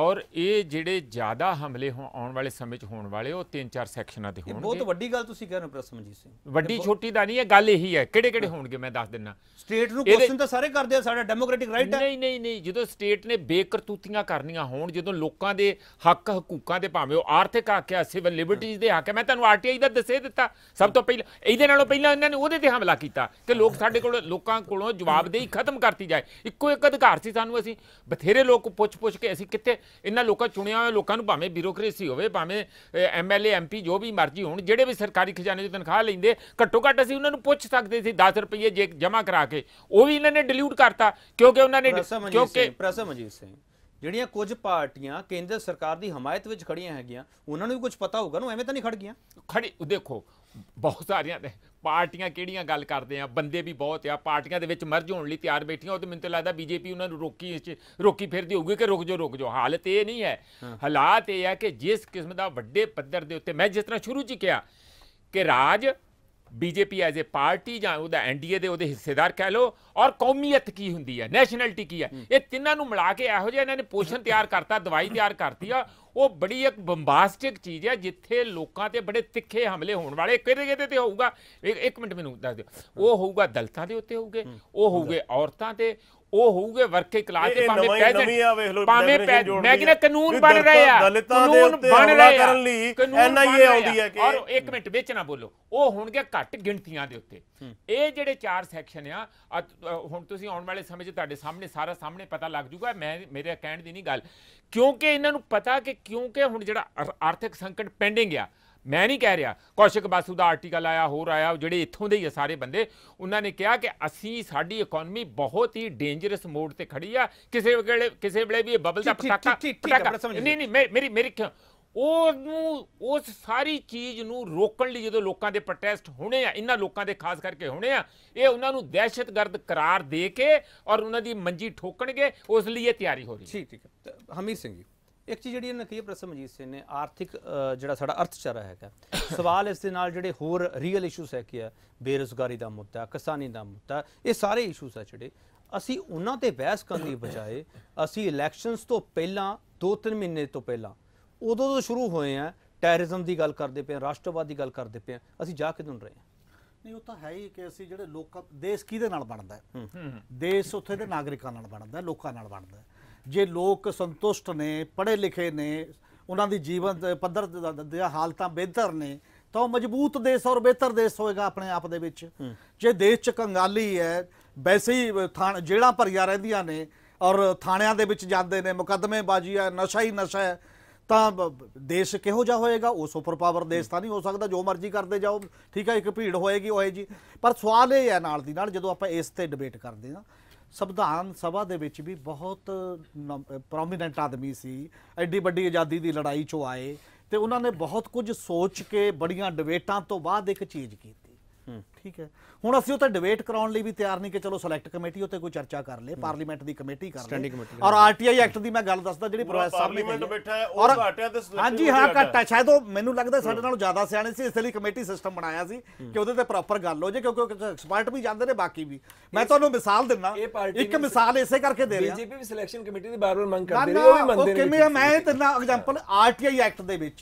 और ये जेडे ज़्यादा हमले आने वाले समय होने वाले वो 3-4 सैक्शनों के होंगे। बहुत वड्डी गल तुसीं कह रहे हो प्रसमजीत सिंह, वड्डी छोटी दा नहीं है, गल यही है किहड़े-किहड़े होणगे मैं दस दिना। स्टेट नूं क्वेश्चन तां सारे करदे आ, साडा डेमोक्रेटिक राइट है। नहीं जदों स्टेट ने बेकरतूतियां करनियां होण, जदों लोकां दे हक हकूकां दे भावें वो आर्थिक हक है, सिविल लिबर्टीज दे हक है। मैं तुहानूं RTI दा दस्से दित्ता, सब तों पहले इहदे नालों पहले इन्हां ने उहदे ते हमला कीता कि लोक साडे कोल लोकां कोलों जवाबदेही खत्म करती जाए। इक्को एक अधिकार सी सानूं, असीं बथेरे लोक पुछ के असीं कित्थे इन्हां लोकां चुणिया होया लोकां नूं भावें ब्यूरोक्रेसी होवे, भावें MLA MP जो भी मर्जी होण, जिहड़े भी सरकारी खजाने दी तनखाह लैंदे, घट्टो घट्ट असीं उन्हां नूं पुछ सकदे सी 10 रुपये जे जमा करा के, वो भी इन्हां ने डिल्यूट करता। क्योंकि उन्होंने प्रसमजीत सिंह ਜਿਹੜੀਆਂ ਕੁਝ ਪਾਰਟੀਆਂ ਕੇਂਦਰ ਸਰਕਾਰ ਦੀ ਹਮਾਇਤ ਵਿੱਚ ਖੜੀਆਂ ਹੈਗੀਆਂ ਉਹਨਾਂ ਨੂੰ ਵੀ ਕੁਝ ਪਤਾ ਹੋਊਗਾ ਨਾ, ਐਵੇਂ ਤਾਂ ਨਹੀਂ ਖੜ ਗਈਆਂ। ਖੜੀ ਦੇਖੋ बहुत सारिया पार्टियां केड़ियां गल करते हैं, बंदे भी बहुत आ पार्टियां के मर्ज होने तैयार बैठिया। तो मैंने तो लगता बीजेपी उन्होंने रोकी फिरती होगी कि रुक जाओ। हालत यह नहीं है, हालात यह है कि जिस किस्म का वड्डे पद्धर के उत्ते मैं जिस तरह शुरू च ही कहा कि राज बीजेपी एज ए पार्टी जां उहदा एनडीए दे उहदे हिस्सेदार कह लो और कौमीयत की हुंदी है, नैशनलिटी की है, ये तिन्हां नूं मिला के इहो जिहा इन्हां ने पोषण तैयार करता, दवाई तैयार करती है। वो बड़ी एक बंबास्टिक चीज़ है जिथे लोगों ते बड़े तिखे हमले होने वाले किहदे ते होऊगा, एक मिनट मैनूं दस दिओ। वो होऊगा दलितां दे उत्ते, होऊगे वो होऊगे औरतां ते, ਉਹ ਹੋਊਗੇ ਵਰਕਿੰਗ ਕਲਾਸ ਦੇ ਭਾਵੇਂ ਮੈਂ ਕਿਹਾ ਕਾਨੂੰਨ ਬਣ ਰਹੇ ਆ, ਕਾਨੂੰਨ ਬਣ ਰਹੇ ਕਰਨ ਲਈ NIA ਆਉਂਦੀ ਹੈ ਕਿ ਔਰ ਇੱਕ ਮਿੰਟ ਵਿੱਚ ਨਾ ਬੋਲੋ। ਉਹ ਹੋਣਗੇ ਘੱਟ ਗਿਣਤੀਆਂ ਦੇ ਉੱਤੇ। ਇਹ ਜਿਹੜੇ ਚਾਰ ਸੈਕਸ਼ਨ ਆ ਹੁਣ ਤੁਸੀਂ ਆਉਣ ਵਾਲੇ ਸਮੇਂ 'ਚ ਤੁਹਾਡੇ ਸਾਹਮਣੇ ਸਾਰਾ ਸਾਹਮਣੇ ਪਤਾ ਲੱਗ ਜੂਗਾ। ਮੈਂ ਮੇਰੇ ਕਹਿਣ ਦੀ ਨਹੀਂ ਗੱਲ, ਕਿਉਂਕਿ ਇਹਨਾਂ ਨੂੰ ਪਤਾ ਕਿ ਕਿਉਂਕਿ ਹੁਣ ਜਿਹੜਾ ਆਰਥਿਕ ਸੰਕਟ ਪੈਂਡਿੰਗ ਆ, मैं नहीं कह रहा कौशिक बासु का आर्टिकल आया होर आया जोड़े इतों के ही है सारे बंदे, उन्होंने कहा कि असी साड़ी इकोनॉमी बहुत ही डेंजरस मोड पर खड़ी आ, किसी वे भी बबल का पटाका नहीं मेरी क्यों उस सारी चीज़ नूं रोकण लई जो लोगों के प्रोटेस्ट होने आ, इन्हां लोगों के खास करके होने आ, ये उन्हां नूं दहशतगर्द करार दे के और उन्हां दी मंजी ठोकणगे, उस लिए तैयारी हो रही है। ठीक है हमीर सिंह जी, एक चीज़ जी नकी प्रसमजीत सिंह ने आर्थिक जोड़ा सा अर्थचारा है, सवाल इस जोड़े होर रीयल इशूस है कि बेरोज़गारी का मुद्दा, किसानी का मुद्दा, ये सारे इशूस है जोड़े असी उन्होंने बहस करने की बजाय असी इलैक्शनस तो पहला 2-3 महीने तो पहला उदों तो शुरू होए हैं, टैररिज्म की गल करते पे, राष्ट्रवाद की गल करते पे, असी जा किधर रहे हैं? नहीं वो तो है ही कि असी जो लोग देश किहदे नाल बनदा है, देश उत्थे दे नागरिकां नाल बनदा है, लोकां नाल बनदा है। जे लोग संतुष्ट ने, पढ़े लिखे ने, उन्होंने जीवन पद्धर हालत बेहतर ने तो मजबूत देश और बेहतर देश होएगा अपने आप दे विच। जे देश च कंगाली है, वैसे ही थाण जेड़ा भरिया रहिंदियां ने और थाणियां दे विच जांदे ने, मुकदमेबाजी है, नशा ही नशा है, तो देश किहो जा होएगा? वो सुपर पावर देश तो नहीं हो सकता, जो मर्जी करते जाओ, ठीक है एक भीड़ होएगी ओए जी। पर सवाल ये है नाल दी नाल जदों आपां इस ते डिबेट करदे हां, संविधान सभा दे विच भी बहुत प्रोमीनेंट आदमी सी, एड्डी वड्डी आज़ादी की लड़ाई चो आए तो उन्होंने बहुत कुछ सोच के बड़ियां डिबेटां तो बाद एक चीज़ की ठीक है। हुण असीं उत्ते डिबेट कराउण लई भी तैयार नहीं कि चलो सिलेक्ट कमेटी उत्ते कोई चर्चा कर ले, पार्लीमेंट की कमेटी कर ले और आरटीआई एक्ट की मैं गल दसदा जिहड़ी प्रोफेसर साहब ने कही। हाँ जी हाँ घटा शायद वो मैनू लगता साडे नालों ज़्यादा सियाणे सी, इसलिए कमेटी सिस्टम बनाया सी कि उहदे ते प्रॉपर गल हो जाए, क्योंकि एक्सपर्ट भी जांदे ने बाकी भी। मैं तुहानूं मिसाल दिंदा, एक मिसाल इसे करके दे रहा बीजेपी भी सिलेक्शन कमेटी दी बार-बार मंग करदी रही, ओह भी मंगदे ने। किवें मैं तेना एग्जांपल आरटीआई एक्ट दे विच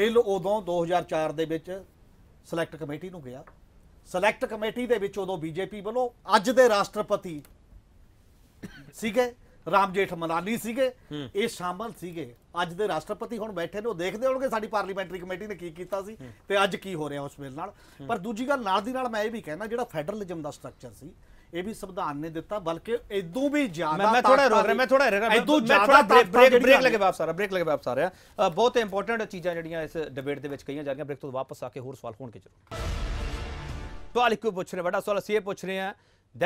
बिल उदों 2004 दे विच सिलेक्ट कमेटी नूं गया, सिलेक्ट कमेटी दे विच उदों बीजेपी वालों अज दे राष्ट्रपति सीगे राम जेठमलानी सीगे, ये शामिल सीगे। अज दे राष्ट्रपति हुण बैठे ने, वो देखदे होणगे साडी पार्लीमेंटरी कमेटी ने की कीता सी ते अज की हो रिहा उस बिल नाल। पर दूजी गल नाल दी नाल मैं ये भी कहना जिहड़ा फैडरलिज्म दा स्ट्रक्चर सी ये भी संविधान ने दिता, बल्कि इदों भी ज्यादा। मैं थोड़ा रोक रहा, मैं थोड़ा रोक रहा, इदों ज्यादा ब्रेक लगे वापस आ रहा, ब्रेक लगे वापस आ रहा। बहुत इंपॉर्टेंट चीज़ां जिहड़ियां इस डिबेट दे विच कहीआं जा रहियां, ब्रेक तो वापस आके होर सवाल होणगे। जरूर सवाल क्यों पूछ रहे, बड़ा सवाल असीं ये पूछ रहे हैं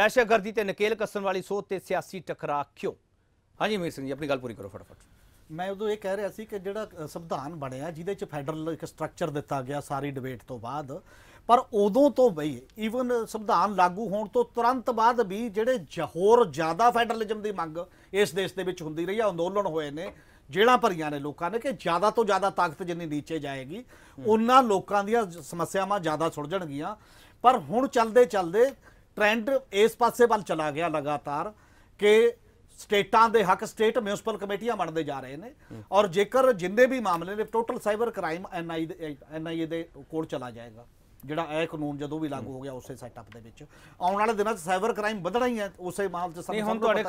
दहशतगर्दी ते नकेल कसन वाली सोच ते सियासी टकराव क्यों? हाँ जी मीर सिंह जी अपनी गल पूरी करो फटाफट। मैं उदों ये कह रहा सी कि जिहड़ा संविधान बणिया जिहदे च फैडरल एक स्ट्रक्चर दिता गया सारी डिबेट तो बाद, पर उदों तो बई ईवन संविधान लागू होने तो तुरंत बाद भी जिहड़े होर ज़्यादा फैडरलिज्म की मंग इस देश के विच हुंदी रही है, अंदोलन होए ने जेड़ा भरिया ने लोगों ने कि ज़्यादा तो ज़्यादा ताकत जिन्नी नीचे जाएगी उन्हां लोगों दियां समस्यावां ज़्यादा सुलझणगीआं। पर हुण चलदे चलदे ट्रेंड इस पासे वाल चला गया लगातार कि स्टेटां दे हक स्टेट म्यूनसिपल कमेटियां बनते जा रहे हैं और जेकर जिन्ने भी मामले ने टोटल साइबर क्राइम NIA दे कोल चला जाएगा, जिहड़ा ए कानून जो भी लागू हो गया उस सैटअप के विच आने वाले दिनों साइबर क्राइम बढ़ना ही है। उस मामले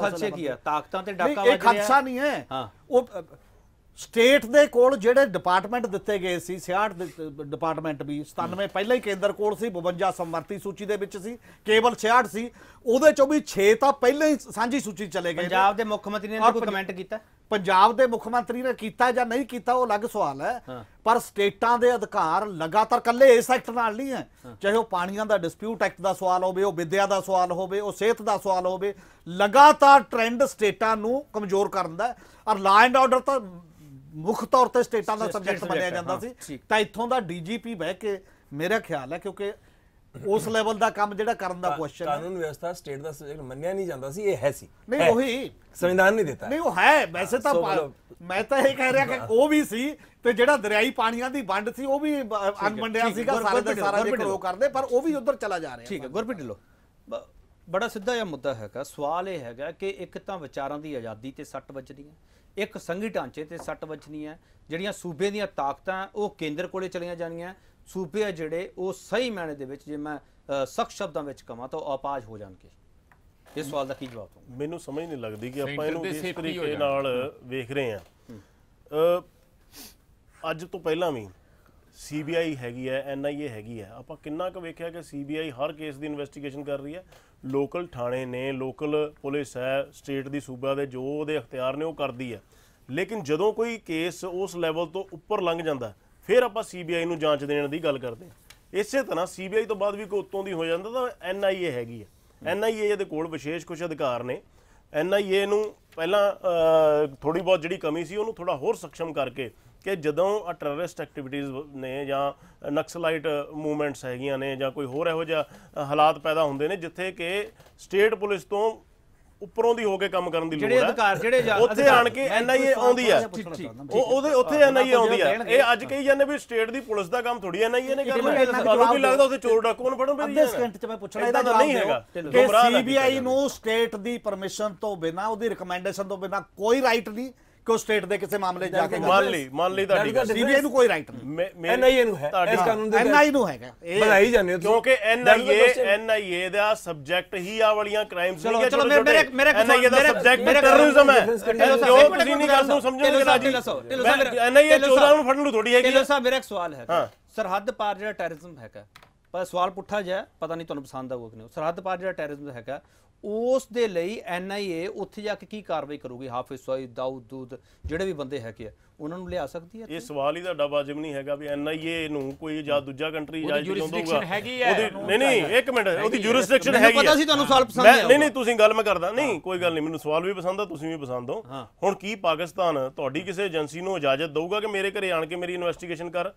खदशा नहीं है, स्टेट दे कोल जेड़े डिपार्टमेंट दिते गए सी 66 डिपार्टमेंट भी 97 पहले ही केंद्र कोल सी 52 समवर्ती सूची दे विच सी केवल 66 सी उहदे चों भी 6 तां पहले ही सांझी सूची चले गए। पंजाब दे मुख्यमंत्री ने कोई कमेंट कीता? पंजाब दे मुख्यमंत्री ने कीता जां नहीं कीता वो अलग सवाल है, पर स्टेटां दे अधिकार लगातार कल्ले इस एक्ट नाल नहीं है, चाहे वो पाणीआं दा डिस्प्यूट एक्ट दा सवाल होवे, वो विद्या दा सवाल होवे, वो सेहत दा सवाल होवे, लगातार ट्रेंड स्टेटां नूं कमजोर करन दा और लॉ एंड ऑर्डर तां मुख्य तौर पर स्टेटां दा सबजैक्ट मन्निया जांदा सी। तां इत्थों दा डीजीपी बह के मेरा ख्याल है क्योंकि उस लेवल दा काम जेड़ा करन दा क्वेश्चन कानून व्यवस्था स्टेट दा सब्जेक्ट मन्निया नहीं जांदा सी। ये है सी नहीं वही संविधान नहीं देता नहीं वो है वैसे तां मैं तां ये कह रहा कि वो भी सी ते जेड़ा दरियाई पाणीआं दी वंड सी वो भी अनवंडिया सीगा सारे दा सारा जिक्र वो करदे पर वो भी उधर चला जा रहा। ठीक है गुरप्रीत ढिल्लो बड़ा सीधा जिहा मुद्दा हैगा, सवाल यह हैगा कि एक तां विचारां दी आज़ादी ते सट वजनी है, एक संघी ढांचे ते सट वजनी है, जिहड़ियां सूबे दीयां ताकतां वो केंद्र कोले चलियां जाणीआं, सूबे आ जिहड़े वो सही मायने दे विच जे मैं सख्त शब्दां विच कहां तां अपाज हो जाणगे। इस सवाल दा की जवाब दूं? मैनूं समझ नहीं लगदी कि आपां इहनूं किस तरीके नाल वेख रहे हां। अज तो पहलां वी सीबीआई हैगी है, एनआईए हैगी है, आपां किन्ना क वेखिया कि सीबीआई हर केस दी इन्वेस्टिगेशन कर रही है, लोकल थाणे ने, लोकल पुलिस है, स्टेट दी सूबा दे जो उहदे अख्तियार ने वो करदी है, लेकिन जदों कोई केस उस लैवल तो उपर लंघ जांदा फिर आप सीबीआई नूं जांच देने की गल करते हैं। इस तरह सीबीआई तो बाद भी कोई उत्तों की हो जाता तो एनआईए हैगी है, एनआईए दे कोल विशेष कुछ अधिकार ने, एनआईए नूं पहला थोड़ी बहुत जिहड़ी कमी सी उहनूं थोड़ा होर सक्षम करके कि जदों आ टैररिस्ट एक्टिविटीज़ ने जां नक्सलाइट मूवमेंट्स हैगियां ने जां कोई होर इहो जिहा हालात पैदा हुंदे ने जिथे कि स्टेट पुलिस तो ਉੱਪਰੋਂ ਦੀ ਹੋ ਕੇ ਕੰਮ ਕਰਨ ਦੀ ਲੋੜ ਹੈ ਉੱਥੇ ਆਣ ਕੇ ਐਨਆਈਏ ਆਉਂਦੀ ਹੈ ਉਹਦੇ ਉੱਥੇ ਐਨਆਈਏ ਆਉਂਦੀ ਹੈ। ਇਹ ਅੱਜ ਕਹੀ ਜਾਂਦੇ ਵੀ ਸਟੇਟ ਦੀ ਪੁਲਿਸ ਦਾ ਕੰਮ ਥੋੜੀ ਐਨਆਈਏ ਨੇ ਕਰਨਾ, ਤੁਹਾਨੂੰ ਕੀ ਲੱਗਦਾ ਉੱਥੇ ਚੋਰ ਡਾਕੂ ਨੂੰ ਫੜਨ ਪਈ ਹੈ? 10 ਸਕਿੰਟ ਚ ਮੈਂ ਪੁੱਛਣਾ ਇਹਦਾ ਨਹੀਂ ਹੈਗਾ ਕਿ ਸੀਬੀਆਈ ਨੂੰ ਸਟੇਟ ਦੀ ਪਰਮਿਸ਼ਨ ਤੋਂ ਬਿਨਾ ਉਹਦੀ ਰეკਮੈਂਡੇਸ਼ਨ ਤੋਂ ਬਿਨਾ ਕੋਈ ਰਾਈਟ ਨਹੀਂ ਕਿ ਉਹ ਸਟੇਟ ਦੇ ਕਿਸੇ ਮਾਮਲੇ ਜਾ ਕੇ ਮੰਨ ਲਈ ਤੁਹਾਡੀ ਗੱਲ ਸੀਬੀਆਈ ਨੂੰ ਕੋਈ ਰਾਈਟ ਨਹੀਂ, ਐਨਆਈਏ ਨੂੰ ਹੈ, ਇਸ ਕਾਨੂੰਨ ਦੇ ਐਨਆਈਏ ਨੂੰ ਹੈਗਾ ਬਣਾਈ ਜਾਂਦੇ ਕਿਉਂਕਿ ਐਨਆਈਏ ਦਾ ਸਬਜੈਕਟ ਹੀ ਆ ਵਾਲੀਆਂ ਕ੍ਰਾਈਮਸ ਨਹੀਂ ਹੈ। ਚਲੋ ਮੇਰੇ ਐਨਆਈਏ ਦਾ ਸਬਜੈਕਟ ਟੈਰਰਿਜ਼ਮ ਹੈ, ਕਿਉਂ ਤੁਸੀਂ ਨਹੀਂ ਗੱਲ ਨੂੰ ਸਮਝੋਗੇ ਰਾਜੀ? ਐਨਆਈਏ ਚੋਰਾਂ ਨੂੰ ਫੜਨ ਨੂੰ ਥੋੜੀ ਹੈਗੀ। ਢਿੱਲੋਂ ਸਾਹਿਬ ਮੇਰਾ ਇੱਕ ਸਵਾਲ ਹੈਗਾ, ਸਰਹੱਦ ਪਾਰ ਜਿਹੜਾ ਟੈਰਰਿਜ਼ਮ ਹੈਗਾ, ਪਰ ਸਵਾਲ ਪੁੱਠਾ ਜਿਹਾ ਪਤਾ ਨਹੀਂ ਤੁਹਾਨੂੰ ਪਸੰਦ ਆਊਗਾ ਕਿ ਨਹੀਂ, ਸਰਹੱਦ ਪਾਰ ਜਿਹੜਾ ਟੈਰਰਿਜ਼ਮ ਹੈਗਾ उस दे लई एनआईए उत्थे जाके की कार्रवाई करूगी? हाफिज सईद दाऊद दूद जिहड़े भी बंदे हैगे आ उन्हां नूं लिया सकदी है? ये सवाल ही तुहाडा वाजिब नहीं हैगा भी एनआईए नूं कोई जां दूजा कंट्री जां दूंगा नहीं एक मिनट ओदी जुरिसडिक्शन हैगी पता सी तुहानूं सवाल पसंद है नहीं तुसीं गल मैं करदा नहीं कोई गल नहीं मैनूं सवाल भी पसंद आ तुसीं भी पसंद हो। हुण की पाकिस्तान तुहाडी किसी एजेंसी नूं इजाजत देऊगा कि मेरे घरे आण के मेरी इन्वेस्टिगेशन कर?